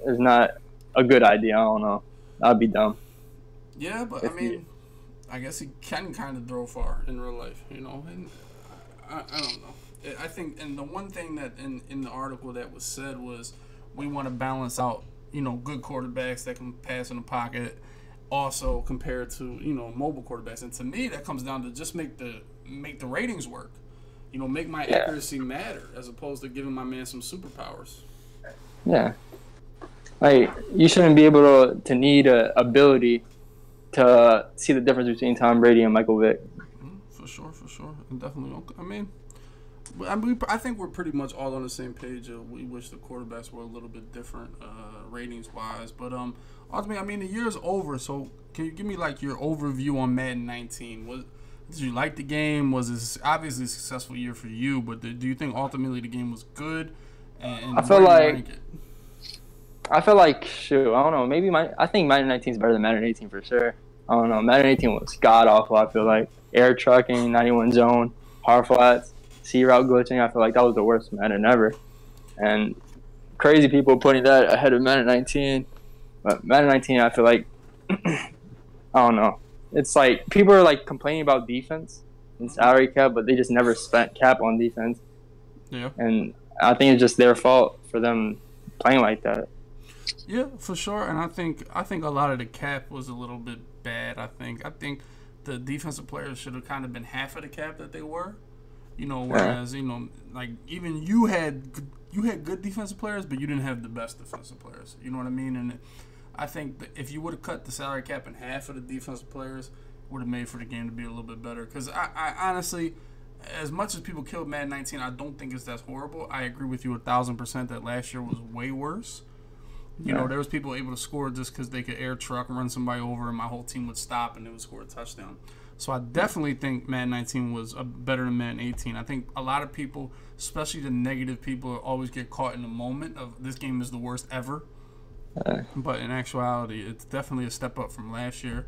is not a good idea. I don't know. That'd be dumb. Yeah, but, if I mean, he, I guess he can kind of throw far in real life, you know? And I, I don't know. I think, and the one thing that in, in the article that was said was we want to balance out, you know, good quarterbacks that can pass in the pocket also compared to, you know, mobile quarterbacks. And to me, that comes down to just make the make the ratings work. You know, make my yeah. accuracy matter as opposed to giving my man some superpowers. Yeah. Like, you shouldn't be able to, to need a ability to see the difference between Tom Brady and Michael Vick. For sure, for sure. And definitely, I mean... I think we're pretty much all on the same page. Uh, we wish the quarterbacks were a little bit different, uh, ratings-wise. But um, ultimately, I mean, the year's over. So can you give me like your overview on Madden nineteen? Was, did you like the game? Was this obviously a successful year for you? But the, do you think ultimately the game was good? And I feel like I feel like shoot, I don't know. Maybe my I think Madden nineteen is better than Madden eighteen for sure. I don't know. Madden eighteen was god awful. I feel like air trucking, ninety-one zone, hard flats, C route glitching. I feel like that was the worst Madden ever, and crazy people putting that ahead of Madden nineteen. But Madden nineteen, I feel like I don't know. It's like people are like complaining about defense and salary cap, but they just never spent cap on defense. Yeah, and I think it's just their fault for them playing like that. Yeah, for sure. And I think I think a lot of the cap was a little bit bad. I think I think the defensive players should have kind of been half of the cap that they were. You know, whereas, you know, like even you had you had good defensive players, but you didn't have the best defensive players. You know what I mean? And I think that if you would have cut the salary cap in half of the defensive players, would have made for the game to be a little bit better. Because I, I honestly, as much as people killed Madden nineteen, I don't think it's that horrible. I agree with you a thousand percent that last year was way worse. You yeah. know, there was people able to score just because they could air truck, run somebody over, and my whole team would stop and they would score a touchdown. So I definitely think Madden nineteen was a better than Madden eighteen. I think a lot of people, especially the negative people, always get caught in the moment of this game is the worst ever. Uh, but in actuality, it's definitely a step up from last year.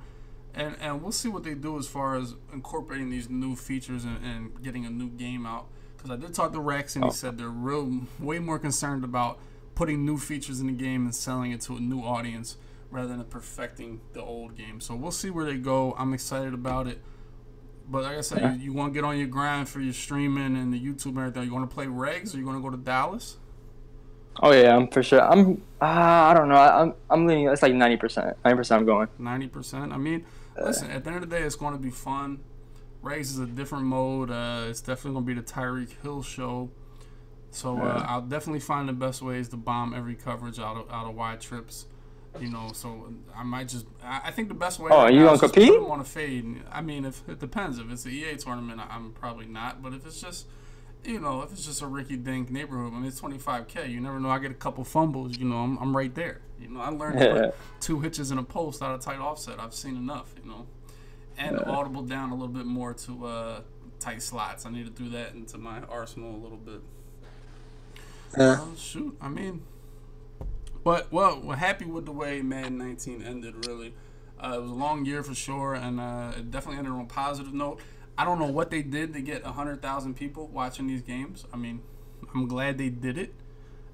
And and we'll see what they do as far as incorporating these new features and, and getting a new game out. Because I did talk to Rex, and he said they're real, way more concerned about putting new features in the game and selling it to a new audience rather than perfecting the old game. So we'll see where they go. I'm excited about it. But like I said, yeah. you, you want to get on your grind for your streaming and the YouTube and everything. You want to play regs or you want to go to Dallas? Oh, yeah, I'm for sure. I'm, uh, I don't know. I, I'm, I'm leaning, it's like ninety percent. ninety percent I'm going. ninety percent? I mean, uh, listen, at the end of the day, it's going to be fun. Regs is a different mode. Uh, it's definitely going to be the Tyreek Hill show. So uh, yeah. I'll definitely find the best ways to bomb every coverage out of, out of wide trips. You know, so I might just. I think the best way. Oh, you gonna compete? I want to fade. I mean, if it depends. If it's the E A tournament, I'm probably not. But if it's just, you know, if it's just a Ricky Dink neighborhood, I mean, it's twenty-five K. You never know. I get a couple fumbles. You know, I'm I'm right there. You know, I learned yeah. to put two hitches in a post out of tight offset. I've seen enough. You know, and yeah. audible down a little bit more to uh, tight slots. I need to do that into my arsenal a little bit. Yeah. Uh, shoot, I mean. But, well, we're happy with the way Madden nineteen ended, really. Uh, it was a long year for sure, and uh, it definitely ended on a positive note. I don't know what they did to get one hundred thousand people watching these games. I mean, I'm glad they did it.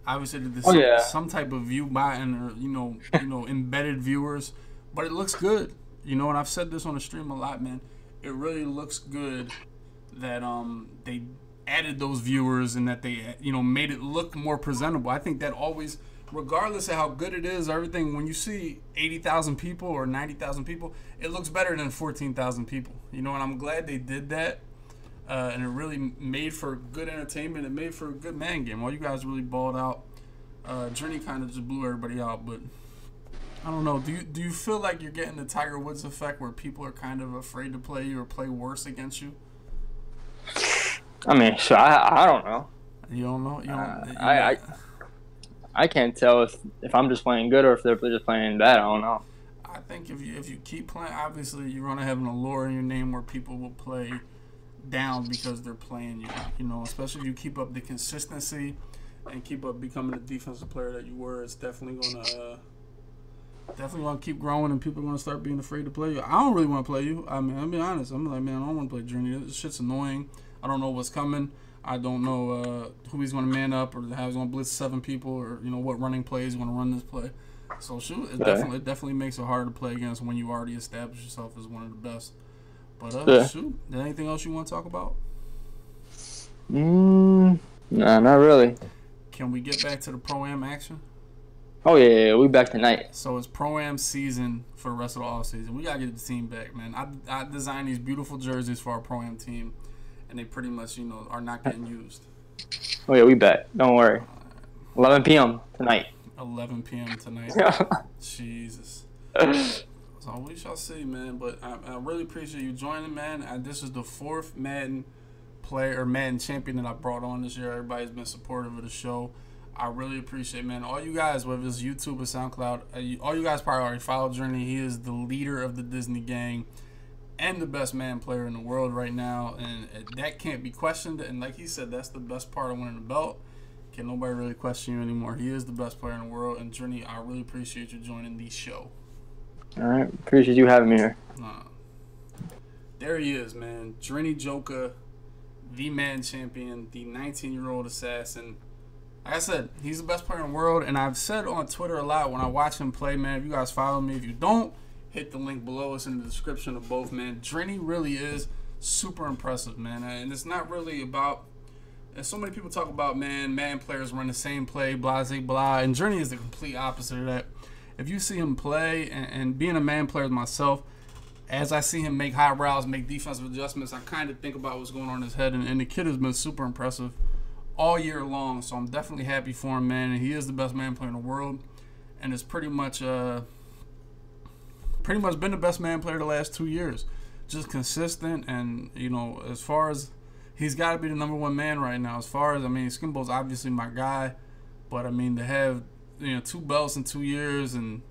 Obviously, there's oh, some, yeah. some type of view by and, or, you know, you know, embedded viewers, but it looks good. You know, and I've said this on the stream a lot, man. It really looks good that um they added those viewers and that they, you know, made it look more presentable. I think that always... Regardless of how good it is, everything, when you see eighty thousand people or ninety thousand people, it looks better than fourteen thousand people. You know, and I'm glad they did that. Uh, and it really made for good entertainment. It made for a good man game. All you guys really balled out. Uh, Drini kind of just blew everybody out. But I don't know. Do you, do you feel like you're getting the Tiger Woods effect where people are kind of afraid to play you or play worse against you? I mean, so I, I don't know. You don't know? You don't, uh, you I... I I can't tell if, if I'm just playing good or if they're just playing bad. I don't know. I think if you if you keep playing, obviously you're gonna have an allure in your name where people will play down because they're playing you. You know, especially if you keep up the consistency and keep up becoming the defensive player that you were, it's definitely gonna uh, definitely gonna keep growing, and people are gonna start being afraid to play you. I don't really want to play you. I mean, I'll be honest. I'm like, man, I don't want to play Drini. This shit's annoying. I don't know what's coming. I don't know uh, who he's gonna man up, or how he's gonna blitz seven people, or you know what running play he's gonna run this play. So shoot, it yeah. definitely it definitely makes it harder to play against when you already established yourself as one of the best. But uh, yeah. shoot, is there anything else you want to talk about? Mm, nah, not really. Can we get back to the Pro-Am action? Oh, yeah, yeah, yeah. We back tonight. So it's Pro-Am season for the rest of the offseason. We got to get the team back, man. I, I designed these beautiful jerseys for our Pro-Am team, and they pretty much, you know, are not getting used. Oh, yeah, we back. Don't worry. eleven p m tonight. eleven p m tonight. Jesus. So we shall see, man. But I, I really appreciate you joining, man. I, this is the fourth Madden player or Madden champion that I brought on this year. Everybody's been supportive of the show. I really appreciate, man. All you guys, whether it's YouTube or SoundCloud, uh, you, all you guys probably already follow Drini. He is the leader of the Disney gang and the best Madden player in the world right now, and uh, that can't be questioned. And like he said, that's the best part of winning the belt. Can nobody really question you anymore? He is the best player in the world. And Drini, I really appreciate you joining the show. All right, appreciate you having me here. Nah. There he is, man. Drini Gjoka, the Madden champion, the nineteen-year-old assassin. Like I said, he's the best player in the world, and I've said on Twitter a lot when I watch him play, man, if you guys follow me, if you don't, hit the link below. It's in the description of both, man. Drini really is super impressive, man, and it's not really about – and so many people talk about, man, Madden players run the same play, blah, blah, blah, and Drini is the complete opposite of that. If you see him play, and, and being a Madden player myself, as I see him make high routes, make defensive adjustments, I kind of think about what's going on in his head. And, and the kid has been super impressive all year long. So I'm definitely happy for him, man. And he is the best Madden player in the world. And it's pretty much uh, pretty much been the best Madden player the last two years. Just consistent. And, you know, as far as he's got to be the number one man right now. As far as, I mean, Skimbo's obviously my guy. But, I mean, to have, you know, two belts in two years and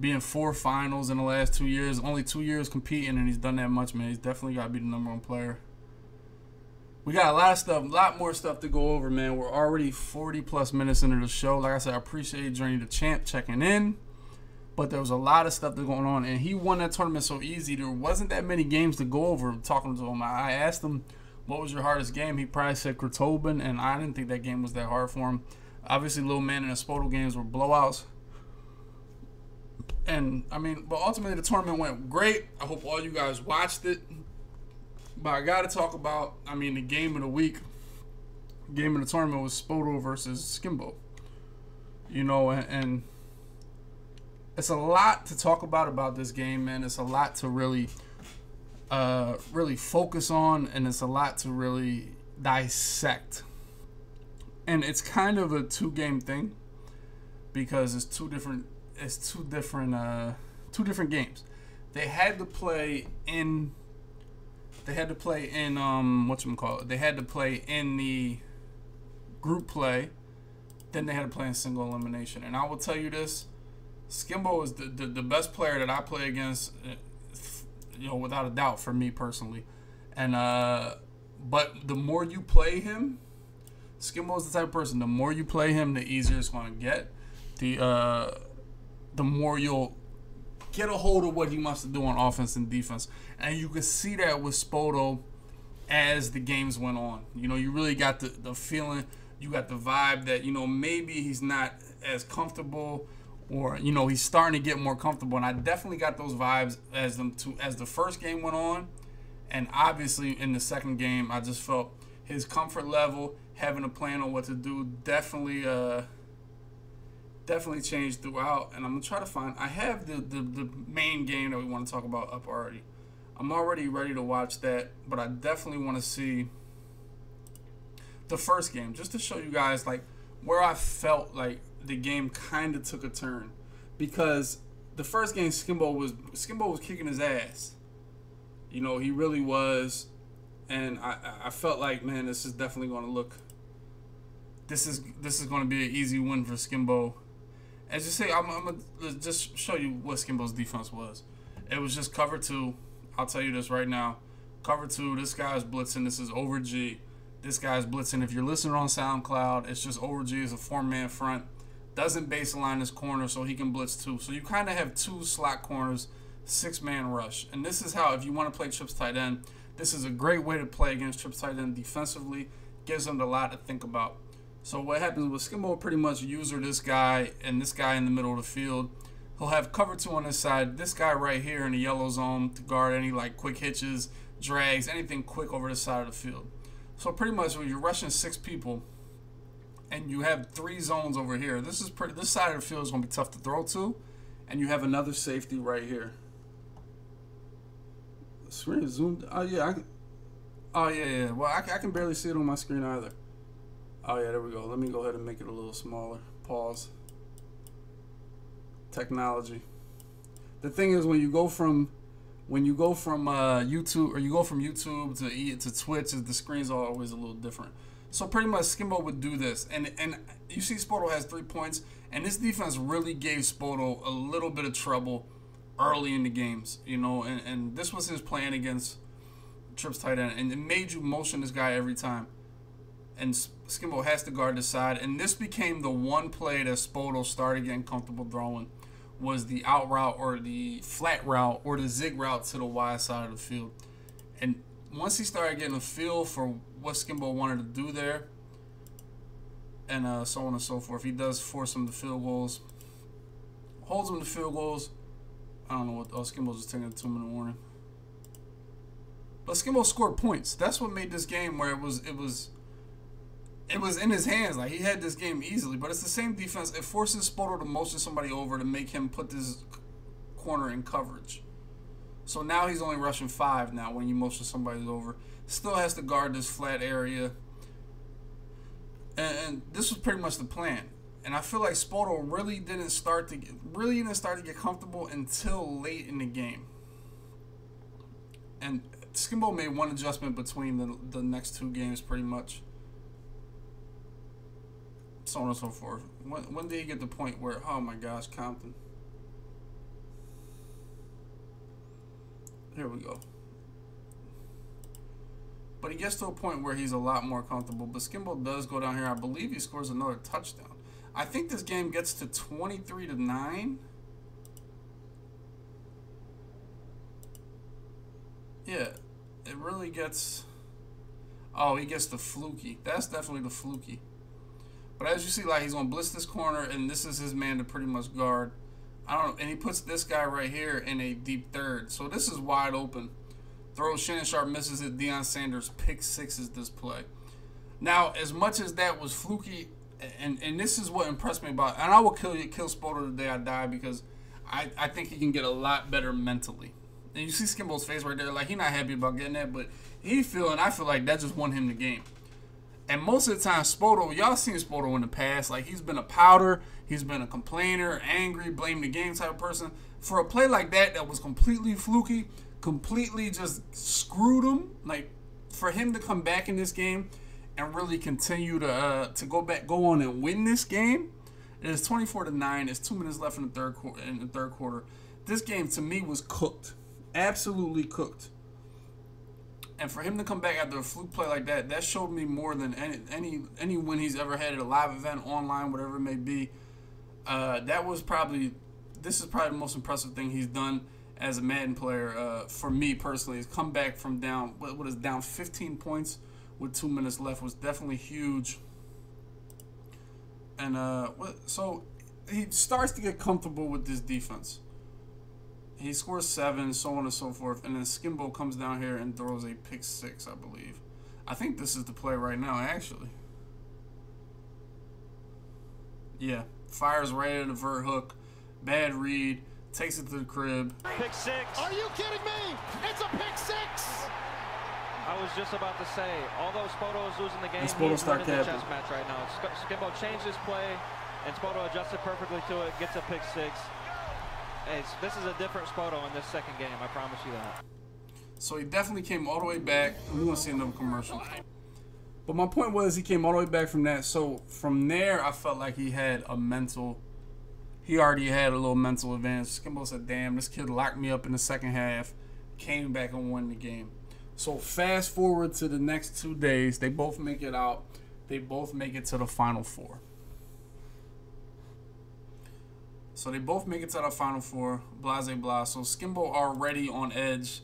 being four finals in the last two years, only two years competing, and he's done that much, man. He's definitely got to be the number one player. We got a lot of stuff, a lot more stuff to go over, man. We're already forty plus minutes into the show. Like I said, I appreciate Drini the Champ checking in, but there was a lot of stuff that's going on, and he won that tournament so easy. There wasn't that many games to go over. Talking to him, I asked him, what was your hardest game? He probably said Kurtoban, and I didn't think that game was that hard for him. Obviously, Lil Man and the Spoto games were blowouts. And, I mean, but ultimately the tournament went great. I hope all you guys watched it. But I got to talk about, I mean, the game of the week. Game of the tournament was Spoto versus Skimbo. You know, and, and it's a lot to talk about about this game, man. It's a lot to really, uh, really focus on, and it's a lot to really dissect. And it's kind of a two-game thing because it's two different – It's two different, uh, two different games. They had to play in. They had to play in um, whatchamacallit. They had to play in the group play. Then they had to play in single elimination. And I will tell you this: Skimbo is the the, the best player that I play against, you know, without a doubt for me personally. And uh, but the more you play him, Skimbo is the type of person. The more you play him, the easier it's going to get. The uh. the more you'll get a hold of what he wants to do on offense and defense. And you could see that with Spoto as the games went on. You know, you really got the, the feeling, you got the vibe that, you know, maybe he's not as comfortable or, you know, he's starting to get more comfortable. And I definitely got those vibes as them to, as the first game went on. And obviously in the second game, I just felt his comfort level, having a plan on what to do, definitely uh, – definitely changed throughout, and I'm gonna try to find. I have the, the the main game that we want to talk about up already. I'm already ready to watch that, but I definitely want to see the first game just to show you guys like where I felt like the game kind of took a turn, because the first game Skimbo was Skimbo was kicking his ass. You know, he really was, and I I felt like, man, this is definitely gonna look. This is this is gonna be an easy win for Skimbo. As you say, I'm, I'm gonna just show you what Skimbo's defense was. It was just cover two. I'll tell you this right now. Cover two, this guy's blitzing. This is over G. This guy's blitzing. If you're listening on SoundCloud, it's just Overgy is a four-man front. Doesn't baseline his corner, so he can blitz too. So you kind of have two slot corners, six-man rush. And this is how, if you want to play trips tight end, this is a great way to play against trips tight end defensively. Gives them a lot to think about. So what happens with Skimbo, pretty much user this guy and this guy in the middle of the field. He'll have cover two on his side. This guy right here in the yellow zone to guard any like quick hitches, drags, anything quick over the side of the field. So pretty much when you're rushing six people and you have three zones over here, this is pretty, this side of the field is going to be tough to throw to, and you have another safety right here. The screen is zoomed. Oh yeah, I can, oh yeah, yeah. Well, I, I can barely see it on my screen either. Oh yeah, there we go. Let me go ahead and make it a little smaller. Pause. Technology. The thing is, when you go from when you go from uh, YouTube or you go from YouTube to to Twitch, the screens are always a little different. So pretty much Skimbo would do this, and and you see Spoto has three points, and this defense really gave Spoto a little bit of trouble early in the games, you know, and, and this was his plan against trips tight end, and it made you motion this guy every time. And Skimbo has to guard the side, and this became the one play that Spoto started getting comfortable throwing, was the out route or the flat route or the zig route to the wide side of the field. And once he started getting a feel for what Skimbo wanted to do there, and uh, so on and so forth, he does force him to field goals, holds him to field goals. I don't know what, oh, Skimbo just taking a two-minute warning. But Skimbo scored points. That's what made this game where it was it was. It was in his hands. Like, he had this game easily, but it's the same defense. It forces Spoto to motion somebody over to make him put this corner in coverage. So now he's only rushing five now when you motion somebody over. Still has to guard this flat area. And, and this was pretty much the plan. And I feel like Spoto really didn't start to get, really didn't start to get comfortable until late in the game. And Skimbo made one adjustment between the, the next two games pretty much. So on and so forth. When, when did he get the point where, oh my gosh, Compton. Here we go. But he gets to a point where he's a lot more comfortable. But Skimbo does go down here. I believe he scores another touchdown. I think this game gets to twenty-three to nine. Yeah, it really gets. Oh, he gets the fluky. That's definitely the fluky. But as you see, like, he's going to blitz this corner, and this is his man to pretty much guard. I don't know. And he puts this guy right here in a deep third. So this is wide open. Throw, Shannon Sharpe misses it. Deion Sanders pick sixes this play. Now, as much as that was fluky, and, and this is what impressed me about, and I will kill you, kill Spoto the day I die, because I, I think he can get a lot better mentally. And you see Skimbo's face right there. Like, he's not happy about getting that, but he feel, and I feel like that just won him the game. And most of the time, Spoto, y'all seen Spoto in the past. Like, he's been a pouter. He's been a complainer, angry, blame the game type of person. For a play like that that was completely fluky, completely just screwed him, like, for him to come back in this game and really continue to uh, to go back, go on and win this game, it is twenty-four to nine. It's two minutes left in the third quarter. In the third quarter, this game to me was cooked, absolutely cooked. And for him to come back after a fluke play like that, that showed me more than any any, any win he's ever had at a live event, online, whatever it may be. Uh, that was probably, this is probably the most impressive thing he's done as a Madden player, uh, for me personally. His comeback from down, what, what is down fifteen points with two minutes left was definitely huge. And uh, so he starts to get comfortable with this defense. He scores seven, so on and so forth. And then Skimbo comes down here and throws a pick six, I believe. I think this is the play right now, actually. Yeah, fires right at a vert hook. Bad read. Takes it to the crib. Pick six. Are you kidding me? It's a pick six. I was just about to say, although Spoto is losing the game, he's winning the chess match right now. Skimbo changed his play, and Spoto adjusted perfectly to it. Gets a pick six. It's, this is a different Spoto in this second game, I promise you that. So he definitely came all the way back. We're going to see another commercial. But my point was, he came all the way back from that. So from there, I felt like he had a mental, he already had a little mental advantage. Skimbo said, damn, this kid locked me up in the second half, came back and won the game. So fast forward to the next two days. They both make it out. They both make it to the Final Four. So they both make it to the Final Four. Blah, blah, blah. So Skimbo already on edge.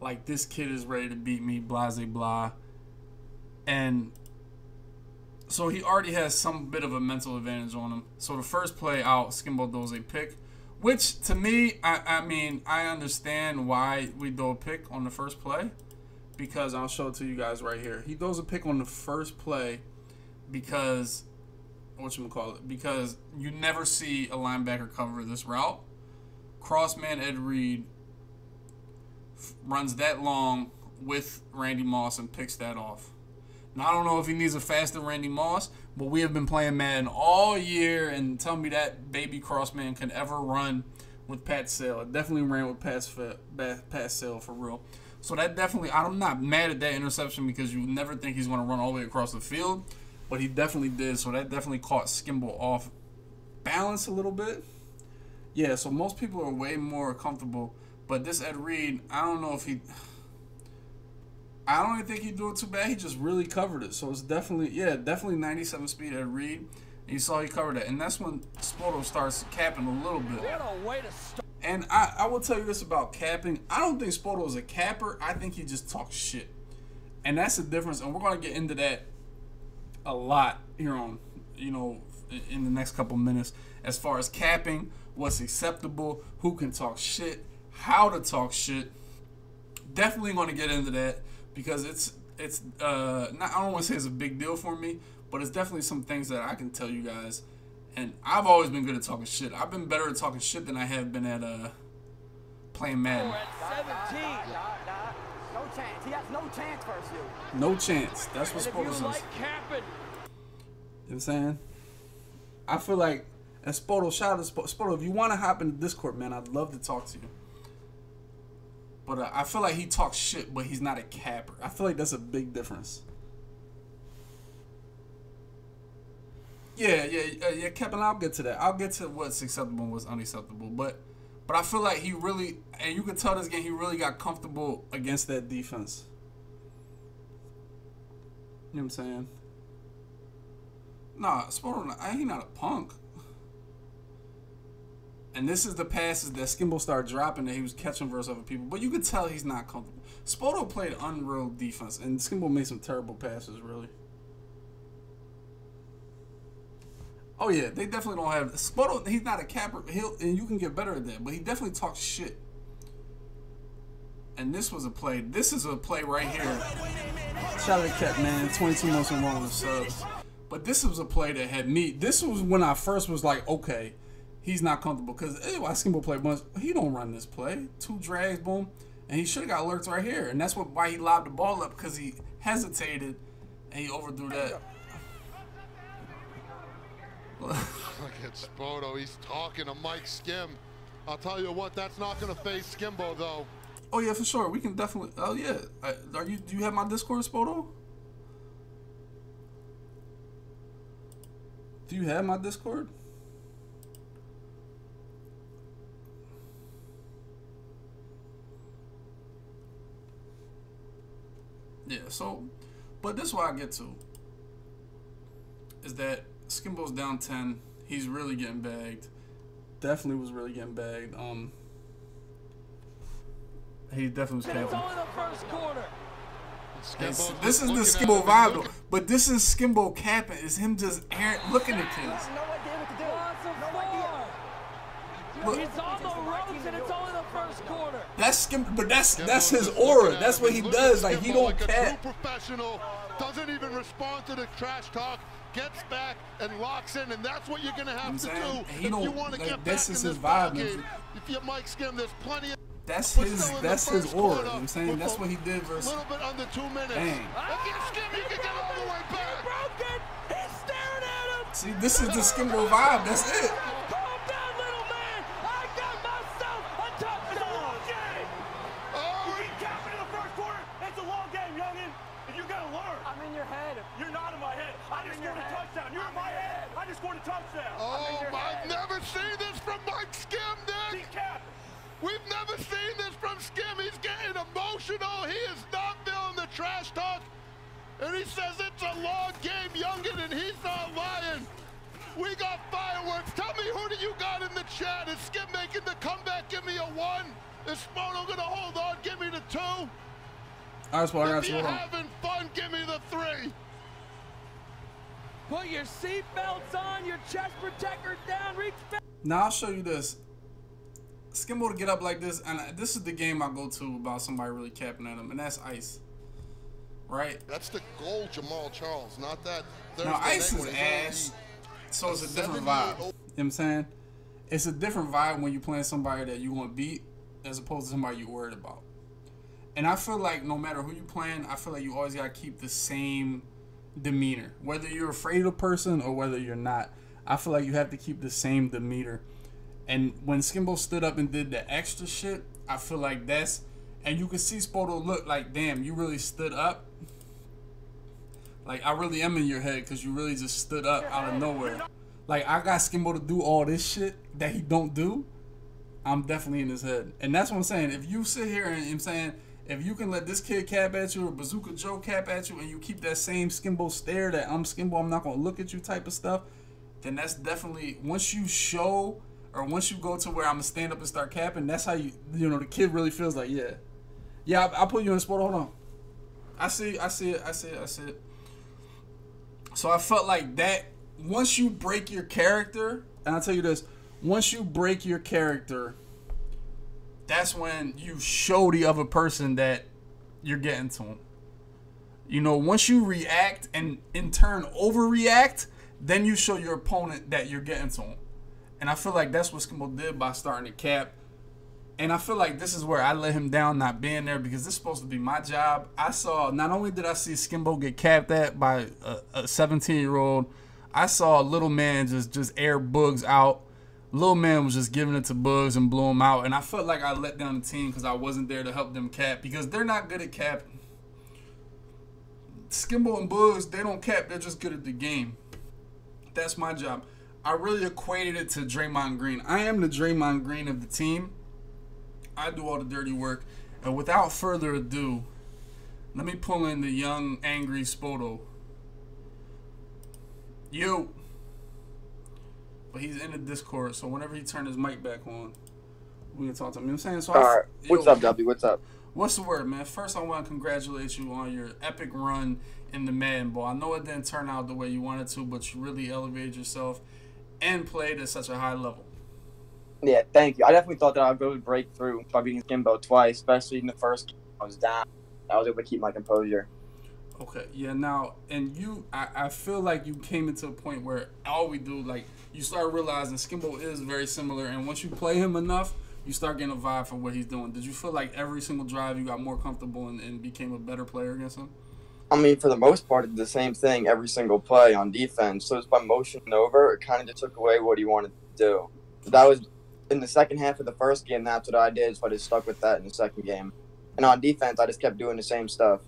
Like, this kid is ready to beat me. Blah, blah, blah. And so he already has some bit of a mental advantage on him. So the first play out, Skimbo does a pick. Which, to me, I, I mean, I understand why we do a pick on the first play. Because, I'll show it to you guys right here. He does a pick on the first play because, whatchamacallit, because you never see a linebacker cover this route. Crossman Ed Reed runs that long with Randy Moss and picks that off. Now, I don't know if he needs a faster Randy Moss, but we have been playing Madden all year, and tell me that baby Crossman can ever run with Pat Sale. It definitely ran with Pat, Pat Sale for real. So that definitely, I'm not mad at that interception because you never think he's going to run all the way across the field, but he definitely did. So that definitely caught Skimbo off balance a little bit. Yeah, so most people are way more comfortable, but this Ed Reed, I don't know if he, I don't even think he'd do it too bad. He just really covered it. So it's definitely, yeah, definitely ninety-seven speed Ed Reed. And you saw he covered it. And that's when Spoto starts capping a little bit. What a way to start. And I, I will tell you this about capping. I don't think Spoto is a capper. I think he just talks shit. And that's the difference. And we're going to get into that a lot here on, you know, in the next couple minutes. As far as capping, what's acceptable, who can talk shit, how to talk shit. Definitely going to get into that because it's, it's uh, not, I don't want to say it's a big deal for me, but it's definitely some things that I can tell you guys. And I've always been good at talking shit. I've been better at talking shit than I have been at uh, playing Madden. No chance. He has no chance versus you. No chance. That's what Spoto says. You know what I'm saying? I feel like, and Spoto, shout out to Spoto. Spoto, if you want to hop into Discord, man, I'd love to talk to you. But uh, I feel like he talks shit, but he's not a capper. I feel like that's a big difference. Yeah, yeah, yeah, Kevin, I'll get to that. I'll get to what's acceptable and what's unacceptable. But but I feel like he really, and you could tell this game, he really got comfortable against that defense. You know what I'm saying? Nah, Spoto, he's not a punk. And this is the passes that Skimbo started dropping that he was catching versus other people. But you could tell he's not comfortable. Spoto played unreal defense, and Skimbo made some terrible passes, really. Oh, yeah, they definitely don't have... Spoto, he's not a capper, he'll, and you can get better at that, but he definitely talks shit. And this was a play. This is a play right here. Shout out to Cap, man. twenty-two months and one of the subs. But this was a play that had me... This was when I first was like, okay, he's not comfortable. Because I Skimbo play once. He don't run this play. Two drags, boom. And he should have got lurked right here. And that's what, why he lobbed the ball up, because he hesitated and he overthrew that. Look at Spoto, he's talking to Mike Skim. I'll tell you what, that's not going to phase Skimbo, though. Oh, yeah, for sure. We can definitely... Oh, yeah. Are you? Do you have my Discord, Spoto? Do you have my Discord? Yeah, so... But this is what I get to. Is that... Skimbo's down ten. He's really getting bagged. Definitely was really getting bagged. Um, he definitely was capping. This, this is the Skimbo vibe, though. But this is Skimbo capping. It's him just errant looking at kids. Look, it's on the roads and it's only the first quarter. That's Skimbo, but that's that's his aura. That's what he does. Like he don't cap. Professional doesn't even respond to the trash talk. Gets back and locks in, and that's what you're gonna have to do if you want to get back in this vibe game. If you Mike Skim, there's plenty of. That's his. That's his aura. You know what I'm saying? That's what he did versus. A little bit under two minutes. Dang. If you Skim, you can get all the way back. Broke it. He's staring at him. See, this is the Skimbo vibe. That's it. Calm down, little man. I got myself a touchdown game. Oh, you capped in the first quarter. It's a long game, youngin. And you gotta learn. I'm in your head. You're not in my head. I just scored a touchdown. You're in my head. I just scored a touchdown. Oh, I've never seen this from Mike Skim, Nick. We've never seen this from Skim. He's getting emotional. He is not built. trash talk, and he says it's a long game, youngin', and he's not lying. We got fireworks. Tell me, who do you got in the chat? Is Skip making the comeback? Give me a one. Is Spoto gonna hold on? Give me the two. All right, Spoto, I got you. If you're having fun, give me the three. Put your seatbelts on, your chest protector down, reach back. Now I'll show you this. Skimbo to get up like this, and this is the game I go to about somebody really capping at him, and that's Ice. Right? That's the goal, Jamal Charles, not that. Now, Ice is ass, so it's a different vibe. You know what I'm saying? It's a different vibe when you're playing somebody that you want to beat as opposed to somebody you're worried about. And I feel like no matter who you're playing, I feel like you always got to keep the same demeanor, whether you're afraid of a person or whether you're not. I feel like you have to keep the same demeanor. And when Skimbo stood up and did the extra shit, I feel like that's, and you could see Spoto look like, damn, you really stood up. Like, I really am in your head because you really just stood up out of nowhere. Like, I got Skimbo to do all this shit that he don't do. I'm definitely in his head. And that's what I'm saying. If you sit here and, you know what I'm saying, if you can let this kid cap at you or Bazooka Joe cap at you and you keep that same Skimbo stare, that I'm Skimbo, I'm not going to look at you type of stuff, then that's definitely, once you show or once you go to where I'm going to stand up and start capping, that's how you, you know, the kid really feels like, yeah. Yeah, I'll put you in Spoto. Hold on. I see, I see it, I see it, I see it. So I felt like that, once you break your character, and I'll tell you this, once you break your character, that's when you show the other person that you're getting to them. You know, once you react and in turn overreact, then you show your opponent that you're getting to them. And I feel like that's what Skimbo did by starting to cap. And I feel like this is where I let him down not being there, because this is supposed to be my job. I saw, not only did I see Skimbo get capped at by a seventeen-year-old, I saw a little man just, just air Bugs out. Little man was just giving it to Bugs and blew him out. And I felt like I let down the team because I wasn't there to help them cap, because they're not good at capping. Skimbo and Bugs, they don't cap. They're just good at the game. That's my job. I really equated it to Draymond Green. I am the Draymond Green of the team. I do all the dirty work. And without further ado, let me pull in the young, angry Spoto. You. But he's in the Discord, so whenever he turns his mic back on, we can talk to him. You know what I'm saying? So all right. I, what's yo, up, W? What's up? What's the word, man? First, I want to congratulate you on your epic run in the Madden Bowl. I know it didn't turn out the way you wanted to, but you really elevated yourself and played at such a high level. Yeah, thank you. I definitely thought that I would really break through by beating Skimbo twice, especially in the first game. I was down. I was able to keep my composure. Okay, yeah, now, and you, I, I feel like you came into a point where all we do, like, you start realizing Skimbo is very similar, and once you play him enough, you start getting a vibe for what he's doing. Did you feel like every single drive you got more comfortable and, and became a better player against him? I mean, for the most part, it's the same thing every single play on defense. So it's by motioning over, it kind of just took away what he wanted to do. So that was in the second half of the first game. That's what I did, so I just stuck with that in the second game. And on defense, I just kept doing the same stuff,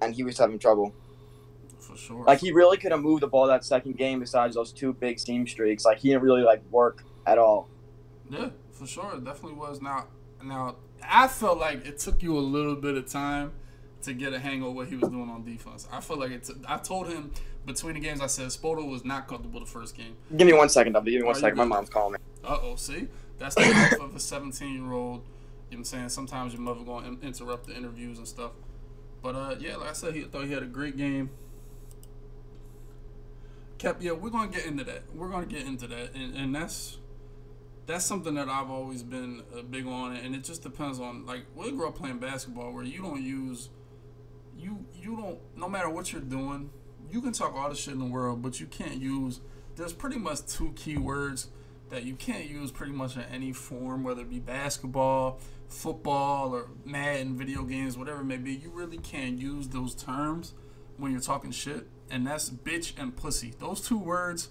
and he was having trouble. For sure. Like, he really couldn't move the ball that second game besides those two big seam streaks. Like, he didn't really, like, work at all. Yeah, for sure. It definitely was. Now, now I felt like it took you a little bit of time to get a hang on what he was doing on defense. I feel like it – I told him between the games, I said, Spoto was not comfortable the first game. Give me one second, W. Give me one second. My mom's calling me. Uh-oh, see? That's the life of a seventeen-year-old. You know what I'm saying? Sometimes your mother going to interrupt the interviews and stuff. But, uh, yeah, like I said, he thought he had a great game. Cap, yeah, we're going to get into that. We're going to get into that. And, and that's that's something that I've always been uh, big on. And it just depends on, like, we grew up playing basketball where you don't use, you you don't, no matter what you're doing, you can talk all the shit in the world, but you can't use, there's pretty much two key words that you can't use pretty much in any form, whether it be basketball, football, or Madden, video games, whatever it may be. You really can't use those terms when you're talking shit, and that's bitch and pussy. Those two words.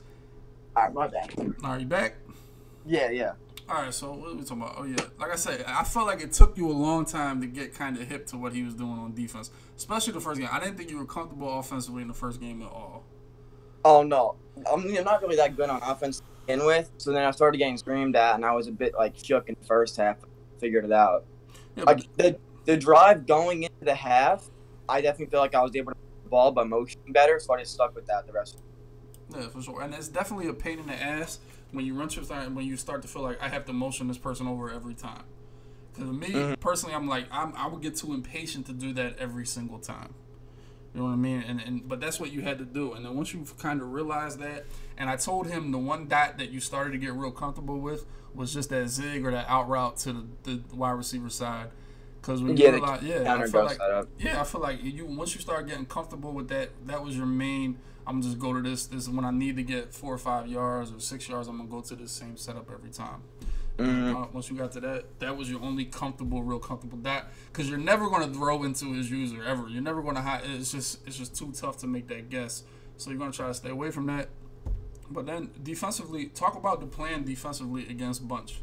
All right, my bad. Are you back? Yeah, yeah. All right, so what are we talking about? Oh, yeah. Like I said, I felt like it took you a long time to get kind of hip to what he was doing on defense, especially the first game. I didn't think you were comfortable offensively in the first game at all. Oh, no. I mean, I'm not really that good on offense to begin with, so then I started getting screamed at, and I was a bit, like, shook in the first half. Figured it out. Yeah, like, the, the drive going into the half, I definitely feel like I was able to move the ball by motion better, so I just stuck with that the rest of the Yeah, for sure. And it's definitely a pain in the ass when you run trips out and when you start to feel like I have to motion this person over every time. Because me, mm-hmm. personally, I'm like, I'm, I would get too impatient to do that every single time. You know what I mean? And, and But that's what you had to do. And then once you kind of realized that, and I told him the one dot that you started to get real comfortable with was just that zig or that out route to the, the wide receiver side. Because when you yeah, realize, yeah, I feel like, yeah, I feel like you once you start getting comfortable with that, that was your main, I'm just go to this, this when I need to get four or five yards or six yards, I'm going to go to this same setup every time. Mm-hmm. uh, once you got to that, that was your only comfortable, real comfortable dot. Because you're never going to throw into his user ever. You're never going to hide. It's just, it's just too tough to make that guess. So you're going to try to stay away from that. But then defensively, talk about the plan defensively against Bunch.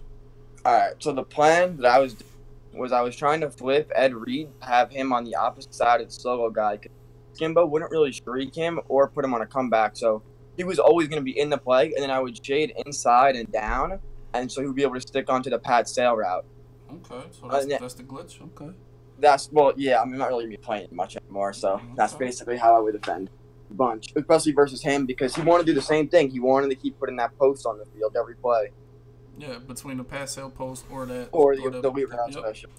All right. So the plan that I was doing was I was trying to flip Ed Reed, have him on the opposite side of the solo guy. Skimbo wouldn't really shriek him or put him on a comeback. So he was always going to be in the play. And then I would shade inside and down. And so he would be able to stick onto the Pat Sale route. Okay, so that's, uh, yeah. that's the glitch. Okay. That's, well, yeah, I mean, I'm not really going to be playing much anymore. So okay. that's basically how I would defend Bunch, especially versus him, because he wanted to do the same thing. He wanted to keep putting that post on the field every play. Yeah, between the Pat Sale post or that. Or the, or the, the wheel route yep. special.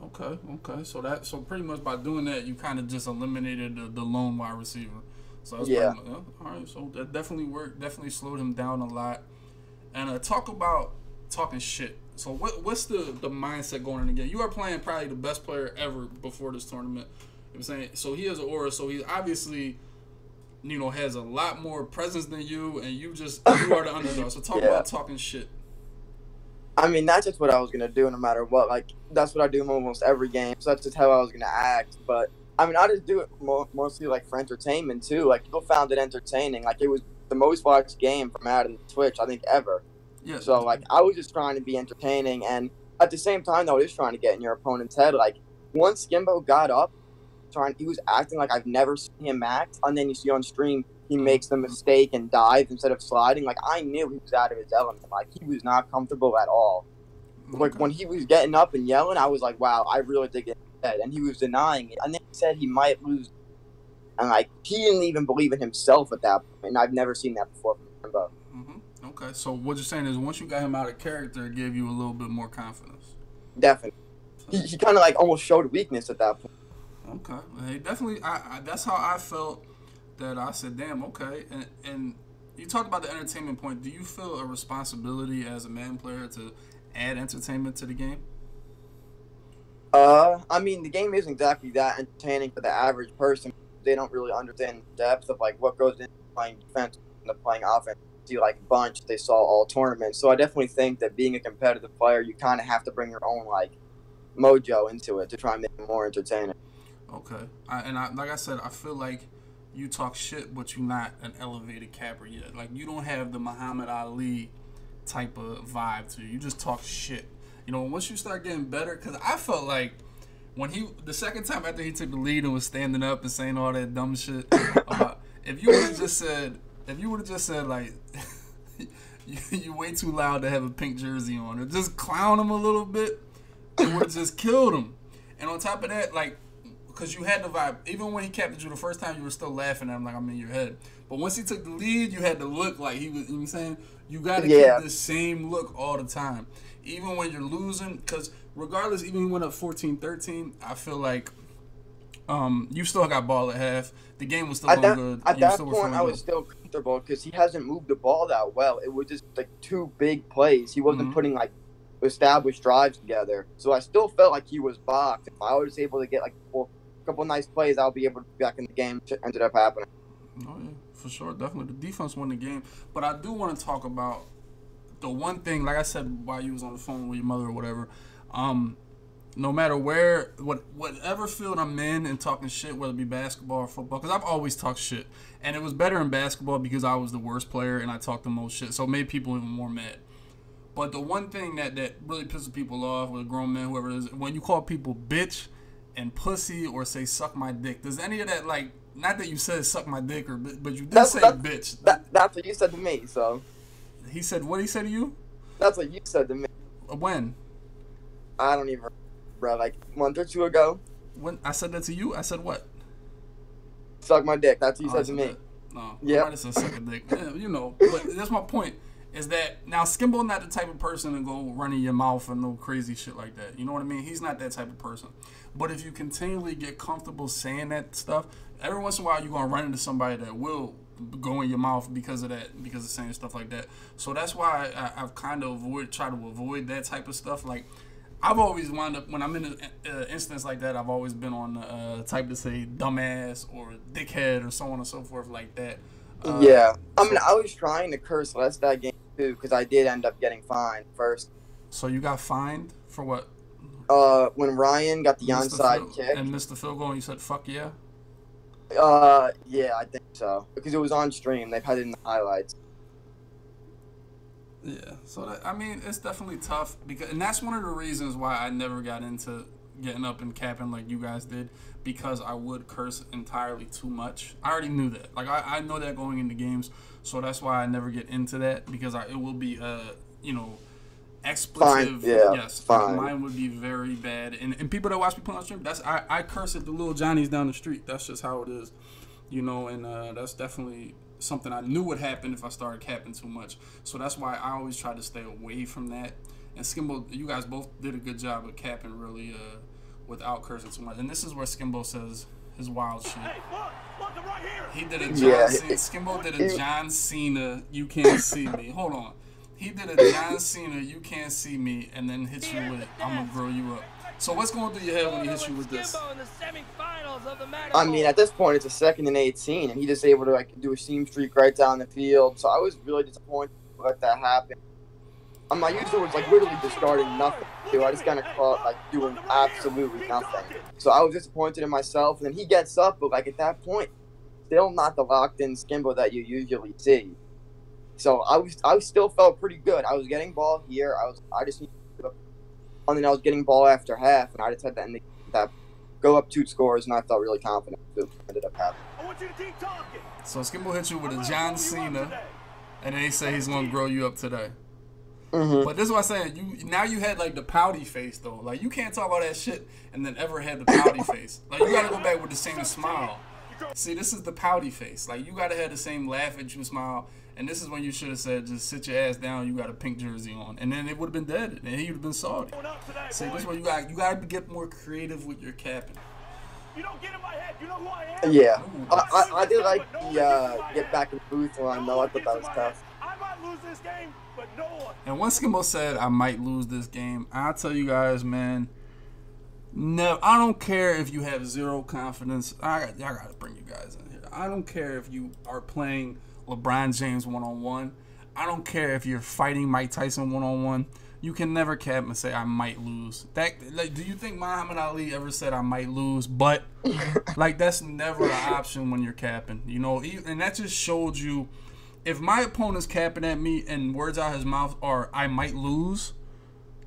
Okay, okay. So that, so pretty much by doing that, you kind of just eliminated the, the lone wide receiver. So that's yeah. Much, yeah. All right, so that definitely worked. Definitely slowed him down a lot. And uh, talk about talking shit. So what what's the, the mindset going in the game? You are playing probably the best player ever before this tournament. You know what I'm saying? So he has an aura, so he obviously, you know, has a lot more presence than you, and you just you are the underdog. So talk yeah. about talking shit. I mean, that's just what I was gonna do no matter what. Like that's what I do in almost every game. So that's just how I was gonna act. But I mean, I just do it mo mostly like for entertainment too. Like people found it entertaining. Like it was the most watched game from Madden Twitch, I think, ever. Yeah. So, like, I was just trying to be entertaining. And at the same time, though, I was trying to get in your opponent's head. Like, once Skimbo got up, trying, he was acting like I've never seen him act. And then you see on stream, he makes the mistake and dives instead of sliding. Like, I knew he was out of his element. Like, he was not comfortable at all. Like, when he was getting up and yelling, I was like, wow, I really did get in his head. And he was denying it. And then he said he might lose. And, like, he didn't even believe in himself at that point. And I've never seen that before from Skimbo. Mm-hmm. Okay. So what you're saying is once you got him out of character, it gave you a little bit more confidence. Definitely. So. He, he kind of, like, almost showed weakness at that point. Okay. Hey, definitely. I, I, that's how I felt that I said, damn, okay. And, and you talked about the entertainment point. Do you feel a responsibility as a Madden player to add entertainment to the game? Uh, I mean, the game isn't exactly that entertaining for the average person. They don't really understand the depth of like what goes into playing defense and playing offense. See, like Bunch, they saw all tournaments. So I definitely think that being a competitive player, you kind of have to bring your own like mojo into it to try and make it more entertaining. Okay, I, and I, like I said, I feel like you talk shit, but you're not an elevated capper yet. Like you don't have the Muhammad Ali type of vibe to you. You just talk shit. You know, once you start getting better, because I felt like. When he, the second time after he took the lead and was standing up and saying all that dumb shit, about, if you would have just said, if you would have just said, like, you, you're way too loud to have a pink jersey on, or just clown him a little bit, it would have just killed him. And on top of that, like, because you had the vibe, even when he captured you the first time, you were still laughing at him, like, I'm in your head. But once he took the lead, you had to look like he was, you know what I'm saying? You got to yeah. keep the same look all the time, even when you're losing, because... Regardless, even when we went up fourteen thirteen, I feel like um, you still got ball at half. The game was still at that, going good. At you that point, I was good. still comfortable because he hasn't moved the ball that well. It was just like two big plays. He wasn't mm-hmm. putting like established drives together. So I still felt like he was boxed. If I was able to get like a couple nice plays, I'll be able to be back in the game. It ended up happening. Oh, yeah, for sure. Definitely. The defense won the game. But I do want to talk about the one thing, like I said, while you was on the phone with your mother or whatever. Um, no matter where, what, whatever field I'm in and talking shit, whether it be basketball or football, because I've always talked shit. And it was better in basketball because I was the worst player and I talked the most shit, so it made people even more mad. But the one thing that, that really pisses people off with grown men, whoever it is, when you call people bitch and pussy or say suck my dick, does any of that, like, not that you said suck my dick, or but you did that's, say that's, bitch. That, that's what you said to me, so. He said, what did he say to you? That's what you said to me. When? I don't even, bro. Like a month or two ago. When I said that to you, I said what? Suck my dick. That's what he oh, said to me. That. No, yeah. Right, it's a second dick. Yeah, you know, but that's my point. Is that now Skimbo not the type of person to go running your mouth and no crazy shit like that. You know what I mean? He's not that type of person. But if you continually get comfortable saying that stuff, every once in a while you're gonna run into somebody that will go in your mouth because of that, because of saying stuff like that. So that's why I, I've kind of avoid, try to avoid that type of stuff. Like I've always wound up when I'm in an uh, instance like that. I've always been on the uh, type to say dumbass or dickhead or so on and so forth like that. Uh, yeah, I mean, I was trying to curse less that game too because I did end up getting fined first. So you got fined for what? Uh, when Ryan got the onside kick and missed the field goal, and you said "fuck yeah." Uh, yeah, I think so. Because it was on stream. They had it in the highlights. Yeah, so, that, I mean, it's definitely tough. because And that's one of the reasons why I never got into getting up and capping like you guys did. Because I would curse entirely too much. I already knew that. Like, I, I know that going into games. So that's why I never get into that. Because I, it will be, uh, you know... expletive, fine. Yeah, yes, fine. Mine would be very bad, and, and people that watch me put on stream, that's I, I curse at the little Johnnies down the street. That's just how it is, you know, and uh, that's definitely something I knew would happen if I started capping too much, so that's why I always try to stay away from that. And Skimbo, you guys both did a good job of capping really uh, without cursing too much, and this is where Skimbo says his wild shit. Hey, look, look, right here. He did a John yeah, Cena. It, Skimbo did a John Cena, you can't see me. Hold on. He did a John Cena, you can't see me, and then hit you with, I'm gonna grow you up. So what's going through your head when he hits you with this? I mean, at this point, it's a second and eighteen, and he just able to like do a seam streak right down the field. So I was really disappointed to let that happen. I'm not used to it, like literally just starting nothing. Dude, I just kind of caught like doing absolutely nothing. So I was disappointed in myself, and then he gets up, but like at that point, still not the locked-in Skimbo that you usually see. So I was, I still felt pretty good. I was getting ball here. I was, I just, and then I was getting ball after half, and I just had to end the, that, go up two scores, and I felt really confident. It ended up happening. I want you to keep talking. So Skimbo hit you with a John Cena, and then he said he's gonna grow you up today. Mm-hmm. But this is what I'm saying. You now you had like the pouty face though. Like you can't talk about that shit and then ever had the pouty face. Like you gotta go back with the same smile. See, this is the pouty face. Like you gotta have the same laugh at you smile. And this is when you should have said, just sit your ass down, you got a pink jersey on. And then it would have been dead, and he would have been salty. See, this is where you got you got to get more creative with your capping. You don't get in my head. You know who I am? Yeah. I, I, I did like the uh, get back in the booth line, though. I thought that was tough. I might lose this game, but no one. And once Skimbo said, I might lose this game, I'll tell you guys, man, no, I don't care if you have zero confidence. I, I got to bring you guys in here. I don't care if you are playing LeBron James one on one. I don't care if you're fighting Mike Tyson one on one. You can never cap and say I might lose. That like, do you think Muhammad Ali ever said I might lose? But like that's never an option when you're capping, you know. And that just showed you, if my opponent's capping at me and words out his mouth are I might lose,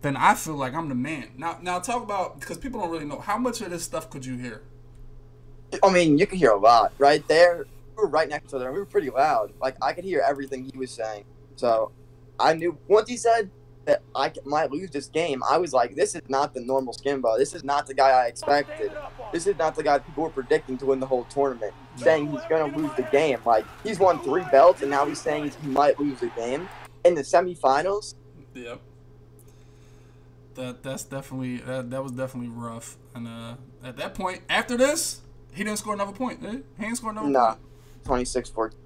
then I feel like I'm the man. Now, now talk about, because people don't really know, how much of this stuff could you hear? I mean, you can hear a lot right there. We were right next to them. We were pretty loud. Like I could hear everything he was saying. So I knew once he said that I might lose this game, I was like, this is not the normal Skimbo. This is not the guy I expected. This is not the guy people were predicting to win the whole tournament. Saying he's gonna lose the game. Like he's won three belts and now he's saying he might lose the game in the semifinals. Yep. That that's definitely that, that was definitely rough. And uh, at that point, after this, he didn't score another point. Eh? He didn't score another nah. point. twenty-six fourteen.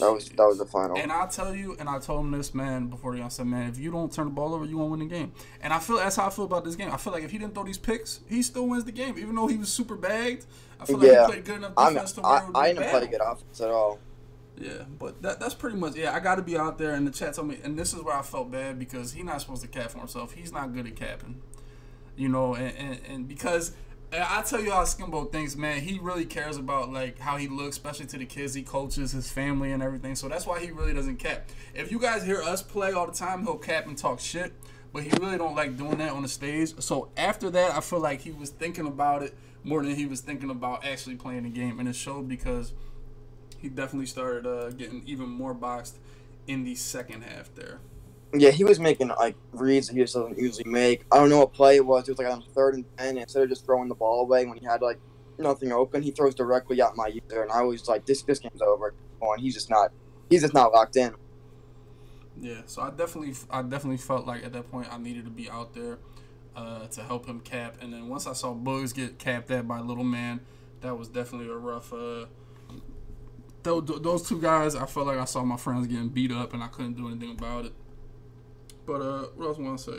That was, that was the final. And I'll tell you, and I told him this, man, before the game, I said, man, if you don't turn the ball over, you won't win the game. And I feel that's how I feel about this game. I feel like if he didn't throw these picks, he still wins the game. Even though he was super bagged, I feel yeah. like he played good enough defense I'm, to win. I, I didn't play good offense at all. Yeah, but that, that's pretty much, yeah, I got to be out there. And the chat told me, and this is where I felt bad because he's not supposed to cap for himself. He's not good at capping, you know, and, and, and because – and I tell you how Skimbo thinks, man. He really cares about like how he looks, especially to the kids he coaches, his family, and everything. So that's why he really doesn't cap. If you guys hear us play all the time, he'll cap and talk shit. But he really don't like doing that on the stage. So after that, I feel like he was thinking about it more than he was thinking about actually playing the game. And it showed because he definitely started uh, getting even more boxed in the second half there. Yeah, he was making, like, reads that he just doesn't usually make. I don't know what play it was. It was, like, on third and ten. Instead of just throwing the ball away when he had, like, nothing open. He throws directly at my user, and I was like, this this game's over. Oh, and he's just not he's just not locked in. Yeah, so I definitely I definitely felt like at that point I needed to be out there uh, to help him cap. And then once I saw Bugs get capped at by Little Man, that was definitely a rough. Uh, th th those two guys, I felt like I saw my friends getting beat up, and I couldn't do anything about it. But uh, what else want to say?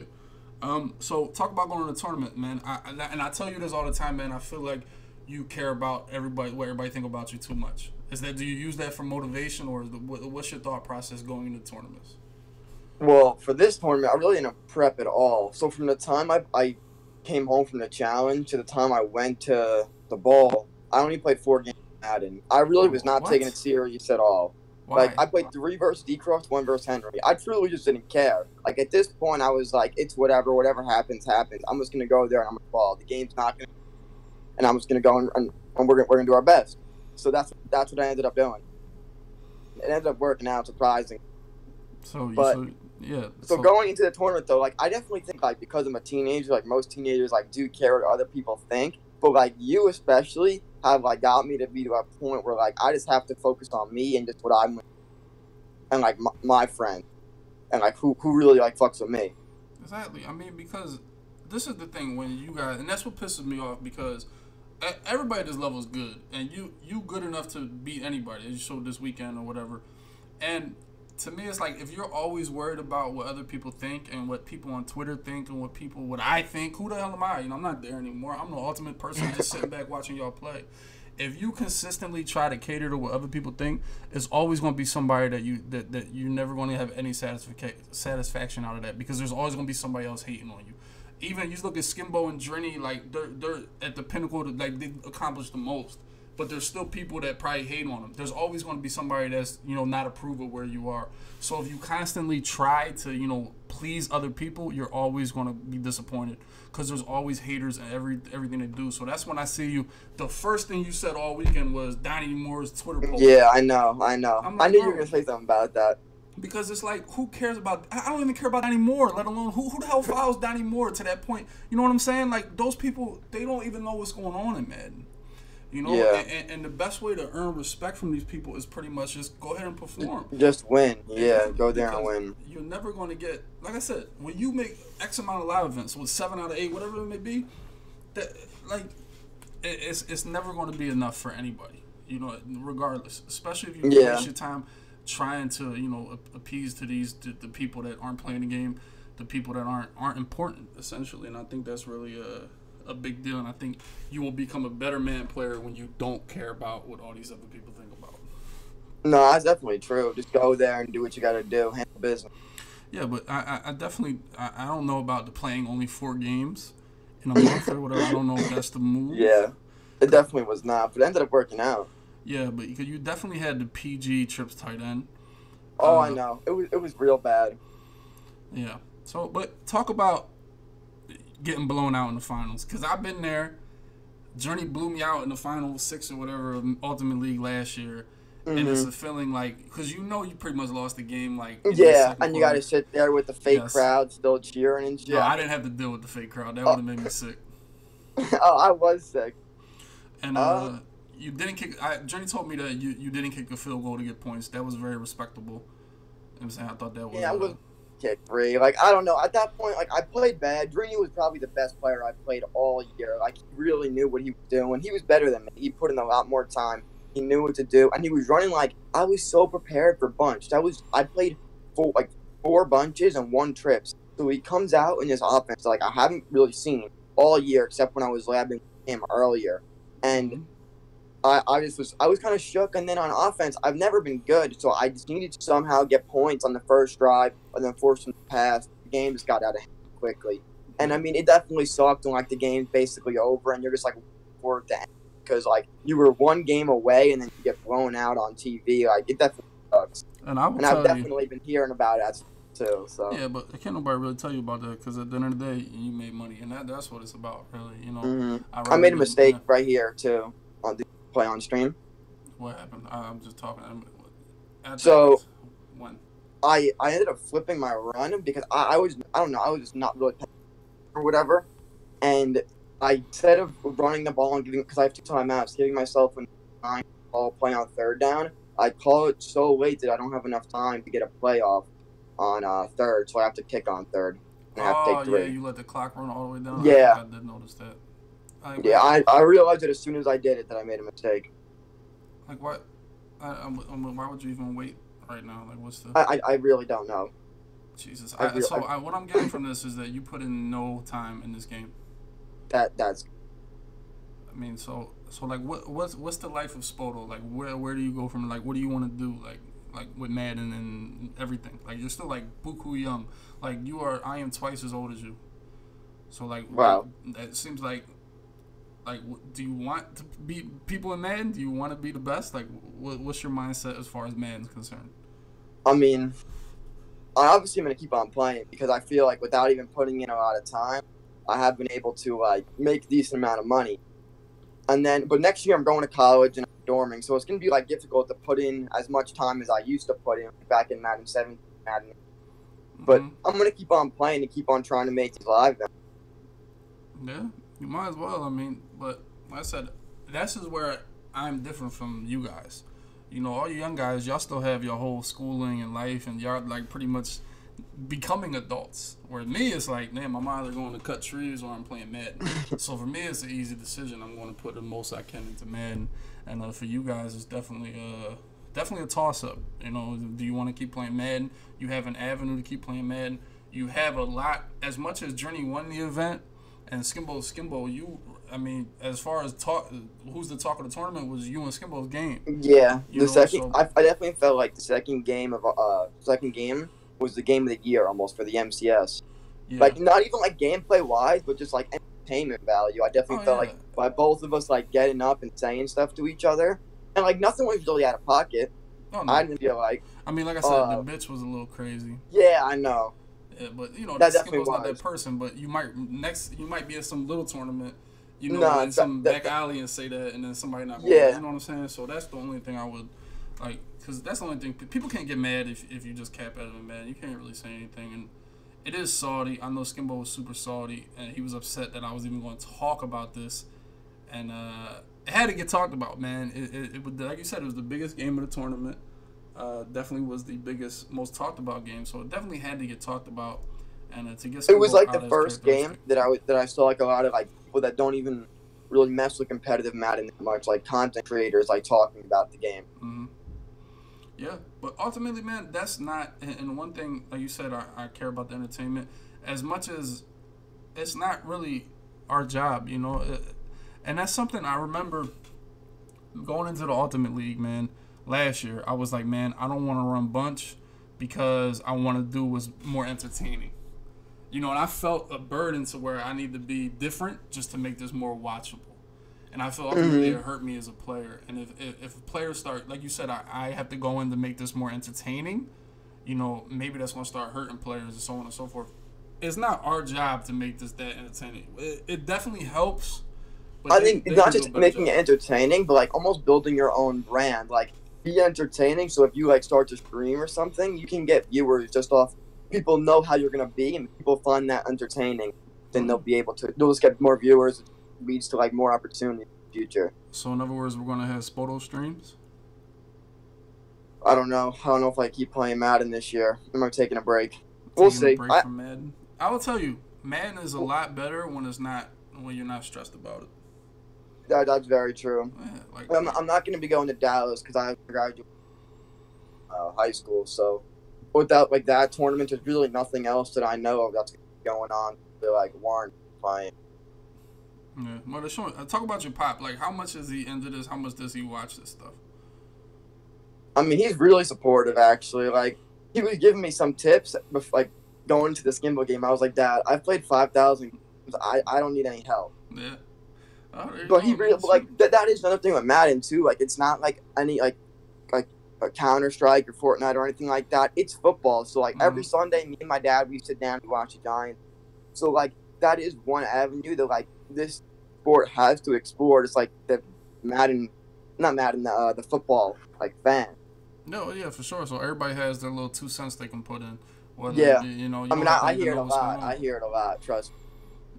Um, so talk about going to the tournament, man. I, and, I, and I tell you this all the time, man. I feel like you care about everybody, what everybody think about you too much. Is that do you use that for motivation, or the, what's your thought process going into tournaments? Well, for this tournament, I really didn't prep at all. So from the time I, I came home from the challenge to the time I went to the bowl, I only played four games in Madden. I really was not what? taking it serious at all. Why? Like, I played three versus D-Cross, one versus Henry. I truly just didn't care. Like, at this point, I was like, it's whatever. Whatever happens, happens. I'm just going to go there and I'm going to ball. The game's not going to – and I'm just going to go and, and we're going we're gonna to do our best. So that's that's what I ended up doing. It ended up working out, surprising. So, but, so yeah. So, so going into the tournament, though, like, I definitely think, like, because I'm a teenager, like, most teenagers, like, do care what other people think. But, like, you especially have, like, got me to be to a point where, like, I just have to focus on me and just what I'm and, like, my, my friend and, like, who, who really, like, fucks with me. Exactly. I mean, because this is the thing when you guys – and that's what pisses me off because everybody at this level is good. And you you good enough to beat anybody, as you showed this weekend or whatever. And to me, it's like if you're always worried about what other people think and what people on Twitter think and what people, what I think, who the hell am I? You know, I'm not there anymore. I'm the ultimate person just sitting back watching y'all play. If you consistently try to cater to what other people think, it's always going to be somebody that, you, that, that you're never going to have any satisfa satisfaction out of that because there's always going to be somebody else hating on you. Even you look at Skimbo and Drini, like they're, they're at the pinnacle, to, like they've accomplished the most. But there's still people that probably hate on them. There's always going to be somebody that's, you know, not approve of where you are. So if you constantly try to, you know, please other people, you're always going to be disappointed because there's always haters in every everything they do. So that's when I see you. The first thing you said all weekend was Donnie Moore's Twitter post. Yeah, I know, I know. Like, I knew you were going to say something about that. Because it's like, who cares about, I don't even care about Donnie Moore, let alone, who, who the hell follows Donnie Moore to that point? You know what I'm saying? Like, those people, they don't even know what's going on in Madden. You know, yeah. and, and the best way to earn respect from these people is pretty much just go ahead and perform. Just win. Yeah, and go there and win. You're never going to get, like I said, when you make X amount of live events with seven out of eight, whatever it may be, that like it, it's it's never going to be enough for anybody. You know, regardless, especially if you yeah. waste your time trying to you know appease to these to the people that aren't playing the game, the people that aren't aren't important essentially. And I think that's really uh. a big deal, and I think you will become a better man player when you don't care about what all these other people think about. No, that's definitely true. Just go there and do what you got to do, handle business. Yeah, but I, I definitely I, I don't know about the playing only four games in a month or whatever. I don't know if that's the move. Yeah, it definitely was not, but it ended up working out. Yeah, but you, you definitely had the P G trips tight end. Oh, uh, I know. It was it was real bad. Yeah. So, but talk about getting blown out in the finals, because I've been there. Journey blew me out in the final six or whatever of Ultimate League last year, mm-hmm. and it's a feeling like, because you know you pretty much lost the game. Like yeah, and you got to sit there with the fake yes. crowd still cheering and shit. No, I didn't have to deal with the fake crowd. That oh. would have made me sick. oh, I was sick. And uh, uh, you didn't kick. I, Journey told me that you, you didn't kick a field goal to get points. That was very respectable. You know what I'm saying, I thought that was. Yeah, I was kick three. Like, I don't know. At that point, like, I played bad. Drini was probably the best player I played all year. Like, he really knew what he was doing. He was better than me. He put in a lot more time. He knew what to do. And he was running, like, I was so prepared for bunch. That was, I played, four, like, four bunches and one trips. So he comes out in his offense, like, I haven't really seen all year except when I was labbing him earlier. And I, I just was, I was kind of shook. And then on offense, I've never been good. So I just needed to somehow get points on the first drive and then force them to pass. The game just got out of hand quickly. And I mean, it definitely sucked when like the game's basically over and you're just like, for the end. Because like you were one game away and then you get blown out on T V. Like it definitely sucks. And, I will and I've definitely you, been hearing about it too. So yeah, but can't nobody really tell you about that because at the end of the day, you made money. And that, that's what it's about, really. You know, mm-hmm. I, really I made a mistake yeah. right here, too, on the play on stream. What happened? I'm just talking. I'm, so, one. I I ended up flipping my run because I, I was I don't know I was just not really paying or whatever, and I instead of running the ball and getting, because I have two timeouts, giving myself a nine ball play on third down, I call it so late that I don't have enough time to get a play off on uh, third, so I have to kick on third. And I have to take three. Oh, yeah, you let the clock run all the way down? Yeah. I, I did notice that. I, yeah, I, I realized it as soon as I did it that I made a mistake. Like, what? I, I'm, I'm, why would you even wait right now? Like, what's the... I, I really don't know. Jesus. I, I, so, I, what I'm getting from this is that you put in no time in this game. That that's. I mean, so so like, what what's what's the life of Spoto? Like, where where do you go from? Like, what do you want to do? Like like with Madden and everything. Like, you're still like buku young. Like, you are. I am twice as old as you. So like, wow. That seems like, like, do you want to be people in Madden? Do you want to be the best? Like, what what's your mindset as far as Madden's concerned? I mean, I obviously am gonna keep on playing because I feel like without even putting in a lot of time, I have been able to like make a decent amount of money. And then, but next year I'm going to college and I'm dorming, so it's going to be like difficult to put in as much time as I used to put in back in Madden seventeen. Madden. But mm-hmm. I'm going to keep on playing and keep on trying to make these live events. Yeah, you might as well. I mean, but like I said, this is where I'm different from you guys. You know, all you young guys, y'all still have your whole schooling and life, and y'all like pretty much becoming adults. Where me, it's like, man, I'm either going to cut trees or I'm playing Madden. So for me, it's an easy decision. I'm going to put the most I can into Madden. And uh, for you guys, it's definitely uh, definitely a toss-up. You know, do you want to keep playing Madden? You have an avenue to keep playing Madden. You have a lot. As much as Drini won the event and Skimbo, Skimbo, you, I mean, as far as talk, who's the talk of the tournament was you and Skimbo's game. Yeah, you the know, second, so. I, I definitely felt like the second game of uh, second game. was the game of the year almost for the M C S. Yeah. Like, not even like gameplay wise, but just like entertainment value. I definitely oh, felt yeah. like by both of us like getting up and saying stuff to each other, and like nothing was really out of pocket. Oh, no. I didn't feel like. I mean, like I said, uh, the bitch was a little crazy. Yeah, I know. Yeah, but you know, that Skimbo's not that person. But you might next, you might be at some little tournament, you know, no, in some that, back that, alley and say that, and then somebody not. Yeah. Going, you know what I'm saying? So that's the only thing I would like. Because that's the only thing. People can't get mad if, if you just cap at them, man. You can't really say anything. And it is salty. I know Skimbo was super salty, and he was upset that I was even going to talk about this. And uh, it had to get talked about, man. It, it, it would, like you said, it was the biggest game of the tournament. Uh, definitely was the biggest, most talked about game. So it definitely had to get talked about. And uh, to get Skimbo it was like the first game that I was, that I saw like a lot of like people that don't even really mess with competitive Madden that much, like content creators, like talking about the game. Mm-hmm. Yeah, but ultimately, man, that's not, and one thing, like you said, I, I care about the entertainment as much as it's not really our job, you know, and that's something I remember going into the Ultimate League, man, last year. I was like, man, I don't want to run bunch because I want to do what's more entertaining, you know, and I felt a burden to where I need to be different just to make this more watchable. And I feel ultimately it hurt me as a player. And if, if, if players start, like you said, I, I have to go in to make this more entertaining, you know, maybe that's going to start hurting players and so on and so forth. It's not our job to make this that entertaining. It, it definitely helps. But I they, think they not just making job. it entertaining, but, like, almost building your own brand. Like, be entertaining so if you, like, start to stream or something, you can get viewers just off. People know how you're going to be, and people find that entertaining. Then they'll be able to, they'll just get more viewers. Leads to like more opportunity in the future. So in other words, we're gonna have Spoto streams. I don't know. I don't know if I keep playing Madden this year. I'm gonna taking a break. Taking we'll see. A break I, from Madden. I will tell you, Madden is a lot better when it's not when you're not stressed about it. That, that's very true. Yeah, like, I'm, I'm not gonna be going to Dallas because I graduated uh, high school. So without like that tournament, there's really nothing else that I know of that's going on to like warrant playing. Yeah, well, Sean, talk about your pop. Like, how much is he into this? How much does he watch this stuff? I mean, he's really supportive, actually. Like, he was giving me some tips, like, going to the Skimbo game. I was like, Dad, I've played five thousand games. I, I don't need any help. Yeah. Oh, but he really, like, that, that is another thing with Madden, too. Like, it's not, like, any, like, like a Counter-Strike or Fortnite or anything like that. It's football. So, like, mm-hmm. every Sunday, me and my dad, we sit down and watch the Giants. So, like, that is one avenue that, like, this sport has to explore. It's like the Madden, not Madden, uh, the football like fan. No, yeah, for sure. So everybody has their little two cents they can put in. Whether, yeah, you know. You I mean, I, I hear it a lot. I hear it a lot. Trust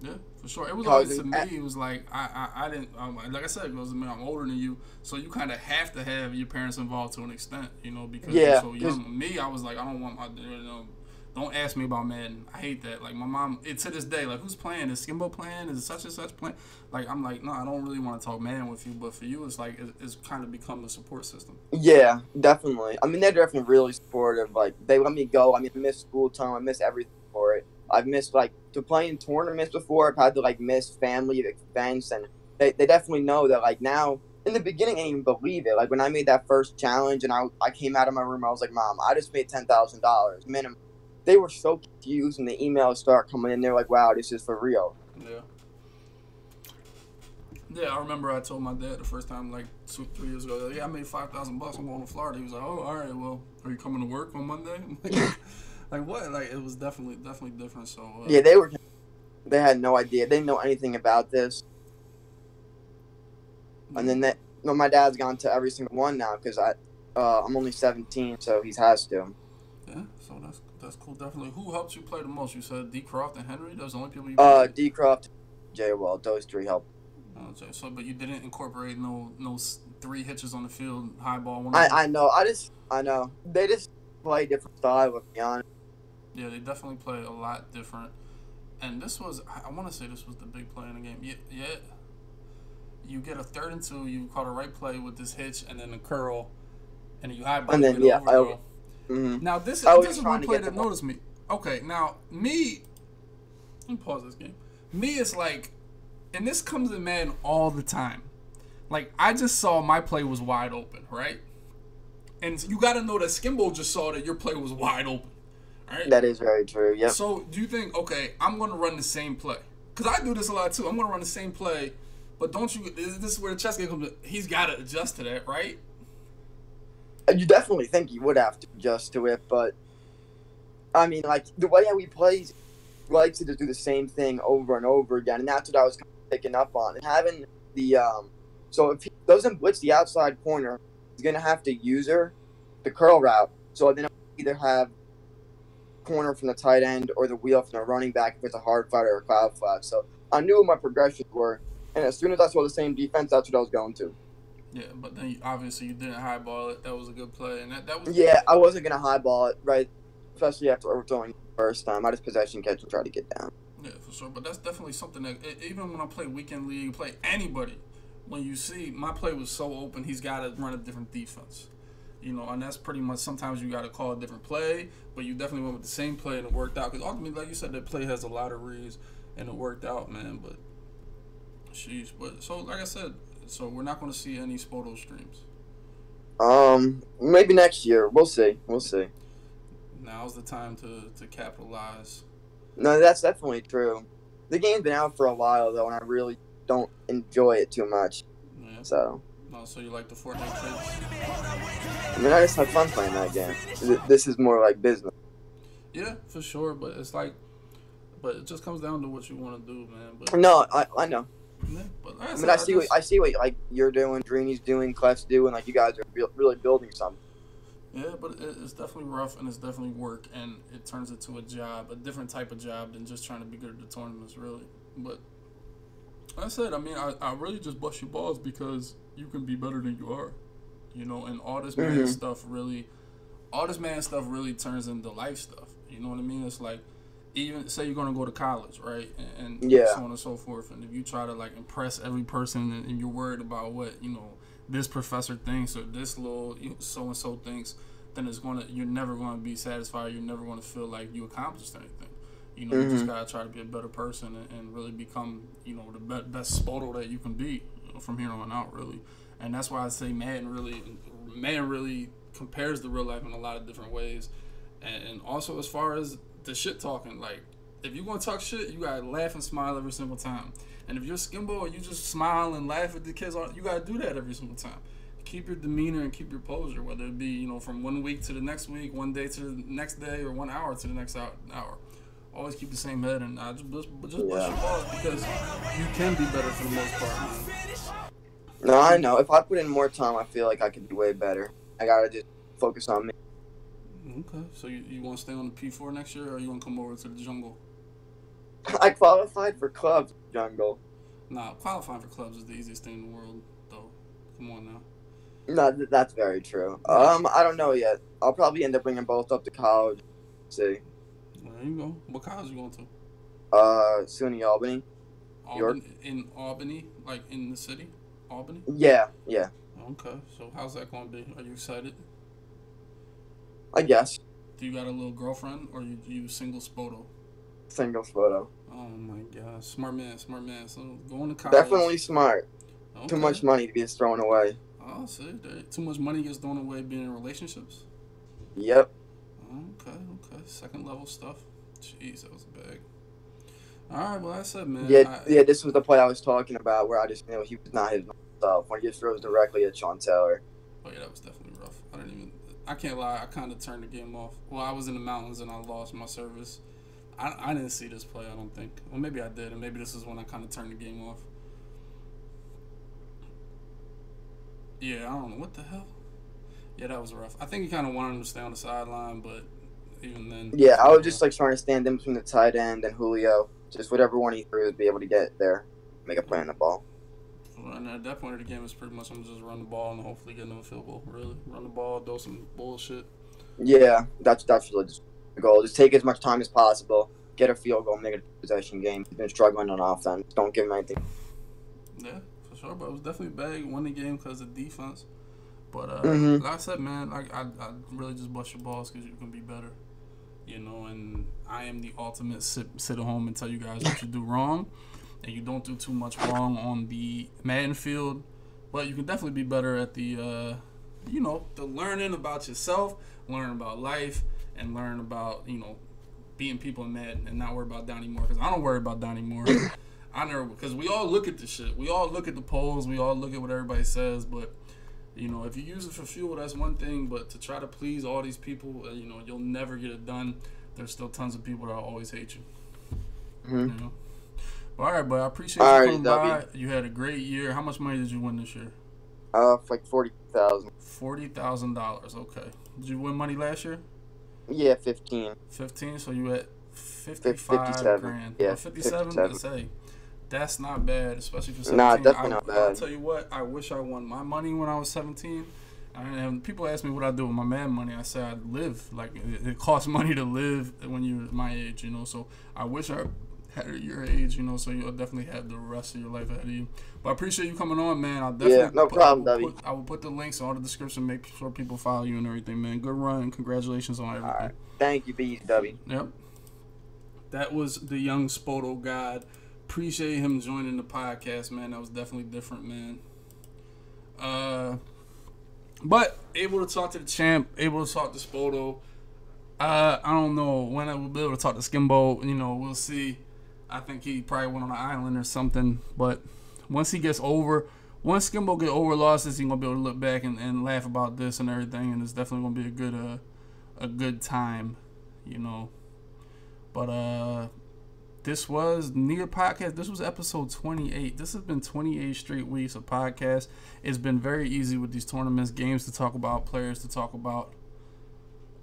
me. Yeah, for sure. It was always to me. It was like I, I, I didn't um, like I said. It was, man, I'm older than you, so you kind of have to have your parents involved to an extent, you know, because yeah, you're so young. Me, I was like, I don't want my, you know, don't ask me about Madden. I hate that. Like my mom, it, to this day, like who's playing? Is Skimbo playing? Is such and such playing? Like I'm like, no, I don't really want to talk Madden with you. But for you, it's like it, it's kind of become a support system. Yeah, definitely. I mean, they're definitely really supportive. Like they let me go. I mean, I miss school time. I miss everything for it. I've missed, like, to play in tournaments before. I've had to, like, miss family events, and they, they definitely know that, like, now, in the beginning, I didn't even believe it. Like, when I made that first challenge, and I, I came out of my room, I was like, Mom, I just made ten thousand dollars, minimum. They were so confused, and the emails start coming in. They're like, wow, this is for real. Yeah. Yeah, I remember I told my dad the first time, like, two, three years ago, yeah, I made five thousand bucks. I'm going to Florida. He was like, oh, all right, well, are you coming to work on Monday? I'm like, Like what? Like it was definitely, definitely different. So uh, yeah, they were, they had no idea. They didn't know anything about this. And then that, you know, my dad's gone to every single one now because I, uh, I'm only seventeen, so he has to. Yeah, so that's that's cool. Definitely. Who helps you play the most? You said D. Croft and Henry. Those are the only people you. Uh, D. Croft, J. Well, those three help. Okay, so but you didn't incorporate no no three hitches on the field, high ball. One I one. I know. I just I know they just play different style. With me honest. Yeah, they definitely play a lot different. And this was, I want to say this was the big play in the game. Yeah, yeah, you get a third and two, you caught a right play with this hitch and then a curl, and you high ball. And then, yeah, I, mm-hmm. Now, this, I this is one play that noticed me. Okay, now, me, let me pause this game. Me is like, and this comes in Madden all the time. Like, I just saw my play was wide open, right? And you got to know that Skimbo just saw that your play was wide open. Right? That is very true, yeah. So, do you think, okay, I'm going to run the same play? Because I do this a lot, too. I'm going to run the same play, but don't you – this is where the chess game comes in. He's got to adjust to that, right? You definitely think you would have to adjust to it, but, I mean, like, the way that we play, we like to just do the same thing over and over again, and that's what I was kind of picking up on. And having the um, – so, if he doesn't blitz the outside corner, he's going to have to use her, the curl route, so then either have – corner from the tight end or the wheel from the running back if it's a hard flat or a cloud flat. So I knew what my progressions were, and as soon as I saw the same defense, that's what I was going to. Yeah, but then you, obviously you didn't highball it. That was a good play, and that, that was yeah. I wasn't gonna highball it, right? Especially after overthrowing the first time. I just possession catch and try to get down. Yeah, for sure. But that's definitely something that even when I play weekend league, play anybody, when you see my play was so open, he's got to run a different defense. You know, and that's pretty much sometimes you got to call a different play, but you definitely went with the same play and it worked out. Because ultimately, like you said, that play has a lot of reads and it worked out, man. But, sheesh. But, so, like I said, so we're not going to see any Spoto streams. Um, maybe next year. We'll see. We'll see. Now's the time to, to capitalize. No, that's definitely true. The game's been out for a while, though, and I really don't enjoy it too much. Yeah. So. Oh, so you like the Fortnite kids? I mean, I just have fun playing that game. This is more like business. Yeah, for sure, but it's like, but it just comes down to what you want to do, man. But no, I I know. Yeah, but like I, said, I mean, I, I see just, what I see what like you're doing, Drini's doing, Clef's doing. Like you guys are re really building something. Yeah, but it, it's definitely rough and it's definitely work, and it turns into a job, a different type of job than just trying to be good at the tournaments, really. But like I said, I mean, I I really just bust your balls because you can be better than you are, you know, and all this man mm-hmm. stuff really, all this man stuff really turns into life stuff. You know what I mean? It's like, even say you're going to go to college, right? And, and yeah. so on and so forth. And if you try to like impress every person and, and you're worried about what, you know, this professor thinks or this little you know, so-and-so thinks, then it's going to, you're never going to be satisfied. You're never going to feel like you accomplished anything. You know, mm-hmm. you just got to try to be a better person and, and really become, you know, the be best Spoto that you can be from here on out, really. And that's why I say Madden really Madden really compares to real life in a lot of different ways. And, and also as far as the shit talking, like if you're gonna talk shit, you gotta laugh and smile every single time. And if you're Skimbo and you just smile and laugh at the kids, you gotta do that every single time. Keep your demeanor and keep your posture, whether it be, you know, from one week to the next week, one day to the next day, or one hour to the next hour. Always keep the same head, and I just just, just yeah. bust your balls because you can be better for the most part, man. No, I know. If I put in more time, I feel like I could be way better. I gotta just focus on me. Okay, so you, you want to stay on the P four next year, or you want to come over to the jungle? I qualified for clubs, jungle. Nah, qualifying for clubs is the easiest thing in the world, though. Come on now. No, th that's very true. Um, I don't know yet. I'll probably end up bringing both up to college. See. There you go. What college you going to? Uh, SUNY Albany. Albany York. In Albany, like in the city, Albany. Yeah, yeah. Okay, so how's that going to be? Are you excited? I guess. Do you got a little girlfriend, or you you single Spoto? Single Spoto. Oh my God, smart man, smart man. So going to college. Definitely smart. Okay. Too much money to be thrown away. Oh, see, too much money gets thrown away being in relationships. Yep. Okay, okay. Second level stuff. Jeez, that was big. All right, well, that's it, man. Yeah, I, yeah. This was the play I was talking about where I just knew he was not his self when he just throws directly at Sean Taylor. Oh yeah, that was definitely rough. I didn't even. I can't lie. I kind of turned the game off. Well, I was in the mountains and I lost my service. I I didn't see this play. I don't think. Well, maybe I did, and maybe this is when I kind of turned the game off. Yeah, I don't know. What the hell? Yeah, that was rough. I think he kind of wanted him to stay on the sideline, but even then... Yeah, I was just, like, trying to stand in between the tight end and Julio. Just whatever one he threw would be able to get there, make a play on the ball. And at that point of the game, it's pretty much I'm just run the ball and hopefully get another field goal, really. Run the ball, do some bullshit. Yeah, that's that's really just the goal. Just take as much time as possible, get a field goal, make it a possession game. He's been struggling on offense. Don't give him anything. Yeah. Sure, but it was definitely bad. Won the game because of defense. But uh, mm-hmm. like I said, man, I, I I really just bust your balls because you can be better, you know. And I am the ultimate sit sit at home and tell you guys what you do wrong, and you don't do too much wrong on the Madden field. But you can definitely be better at the, uh, you know, the learning about yourself, learn about life, and learn about you know beating people in Madden and not worry about Donnie Moore because I don't worry about Donnie Moore. I never, because we all look at this shit. We all look at the polls. We all look at what everybody says. But, you know, if you use it for fuel, that's one thing. But to try to please all these people, uh, you know, you'll never get it done. There's still tons of people that always hate you. Mm-hmm. You know? But, all right, but I appreciate all you coming right, by. You had a great year. How much money did you win this year? Uh, like forty thousand dollars. forty thousand dollars, okay. Did you win money last year? Yeah, fifteen. fifteen, so you had fifty-five fifty-seven grand. Yeah, oh, fifty-seven, let's say. That's not bad, especially for seventeen. Nah, definitely I, not bad. I'll tell you what, I wish I won my money when I was seventeen. I didn't have, people ask me what I do with my mad money. I say I live. Like, it, it costs money to live when you're my age, you know. So I wish I had it your age, you know, so you'll definitely have the rest of your life ahead of you. But I appreciate you coming on, man. I'll definitely yeah, no put, problem, I will, put, I will put the links in all the description, make sure people follow you and everything, man. Good run. Congratulations on everything. All right. Thank you, B W. Yep. That was the young Spoto God. Appreciate him joining the podcast, man. That was definitely different, man. Uh, but able to talk to the champ, able to talk to Spoto. Uh, I don't know when I will be able to talk to Skimbo. You know, we'll see. I think he probably went on an island or something. But once he gets over, once Skimbo get over losses, he's gonna be able to look back and, and laugh about this and everything. And it's definitely gonna be a good uh, a good time, you know. But uh. This was Near Podcast. This was episode twenty-eight. This has been twenty-eight straight weeks of podcasts. It's been very easy with these tournaments, games to talk about, players to talk about.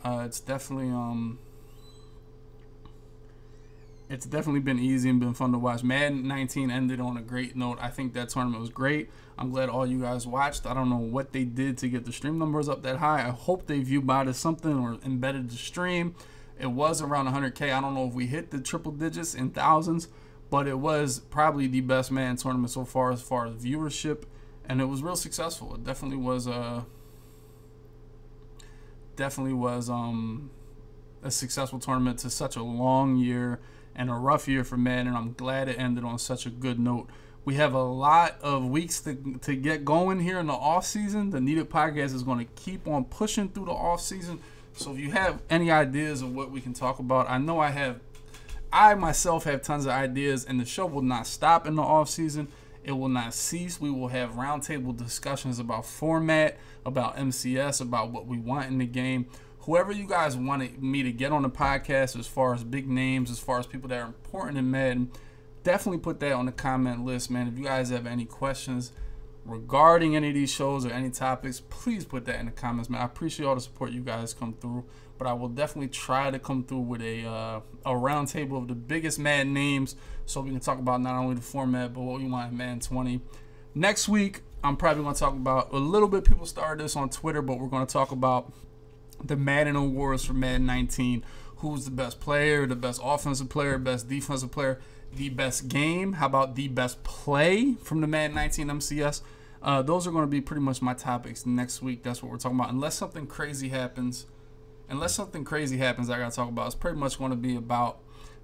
Uh, it's definitely um, it's definitely been easy and been fun to watch. Madden nineteen ended on a great note. I think that tournament was great. I'm glad all you guys watched. I don't know what they did to get the stream numbers up that high. I hope they view bot as something or embedded the stream. It was around one hundred K. I don't know if we hit the triple digits in thousands, but it was probably the best Madden tournament so far as far as viewership, and it was real successful. It definitely was a definitely was um, a successful tournament to such a long year and a rough year for Madden, and I'm glad it ended on such a good note. We have a lot of weeks to, to get going here in the off season. The Needed Podcast is going to keep on pushing through the off season. So if you have any ideas of what we can talk about, I know I have, I myself have tons of ideas, and the show will not stop in the off season. It will not cease. We will have roundtable discussions about format, about M C S, about what we want in the game. Whoever you guys wanted me to get on the podcast, as far as big names, as far as people that are important in Madden, definitely put that on the comment list, man. If you guys have any questions regarding any of these shows or any topics, please put that in the comments, man. I appreciate all the support you guys come through. but I will definitely try to come through with a uh, a round table of the biggest Madden names, so we can talk about not only the format, but what we want in Madden twenty. Next week, I'm probably going to talk about, a little bit, people started this on Twitter, but we're going to talk about the Madden awards for Madden nineteen. Who's the best player, the best offensive player, best defensive player, the best game, how about the best play from the Madden nineteen M C S. Uh, those are going to be pretty much my topics next week. That's what we're talking about. Unless something crazy happens, unless something crazy happens I got to talk about, it's pretty much going to be about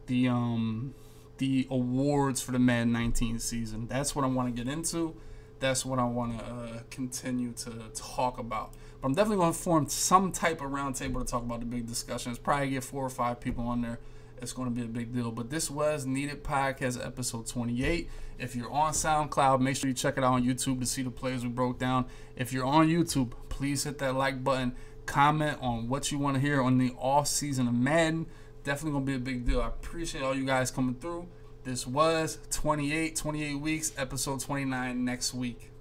the, um, the awards for the Madden nineteen season. That's what I want to get into. That's what I want to uh, continue to talk about. But I'm definitely going to form some type of roundtable to talk about the big discussions. Probably get four or five people on there. It's going to be a big deal. But this was Needed Podcast episode twenty-eight. If you're on SoundCloud, make sure you check it out on YouTube to see the plays we broke down. If you're on YouTube, please hit that like button. Comment on what you want to hear on the off season of Madden. Definitely going to be a big deal. I appreciate all you guys coming through. This was twenty-eight, twenty-eight weeks, episode twenty-nine next week.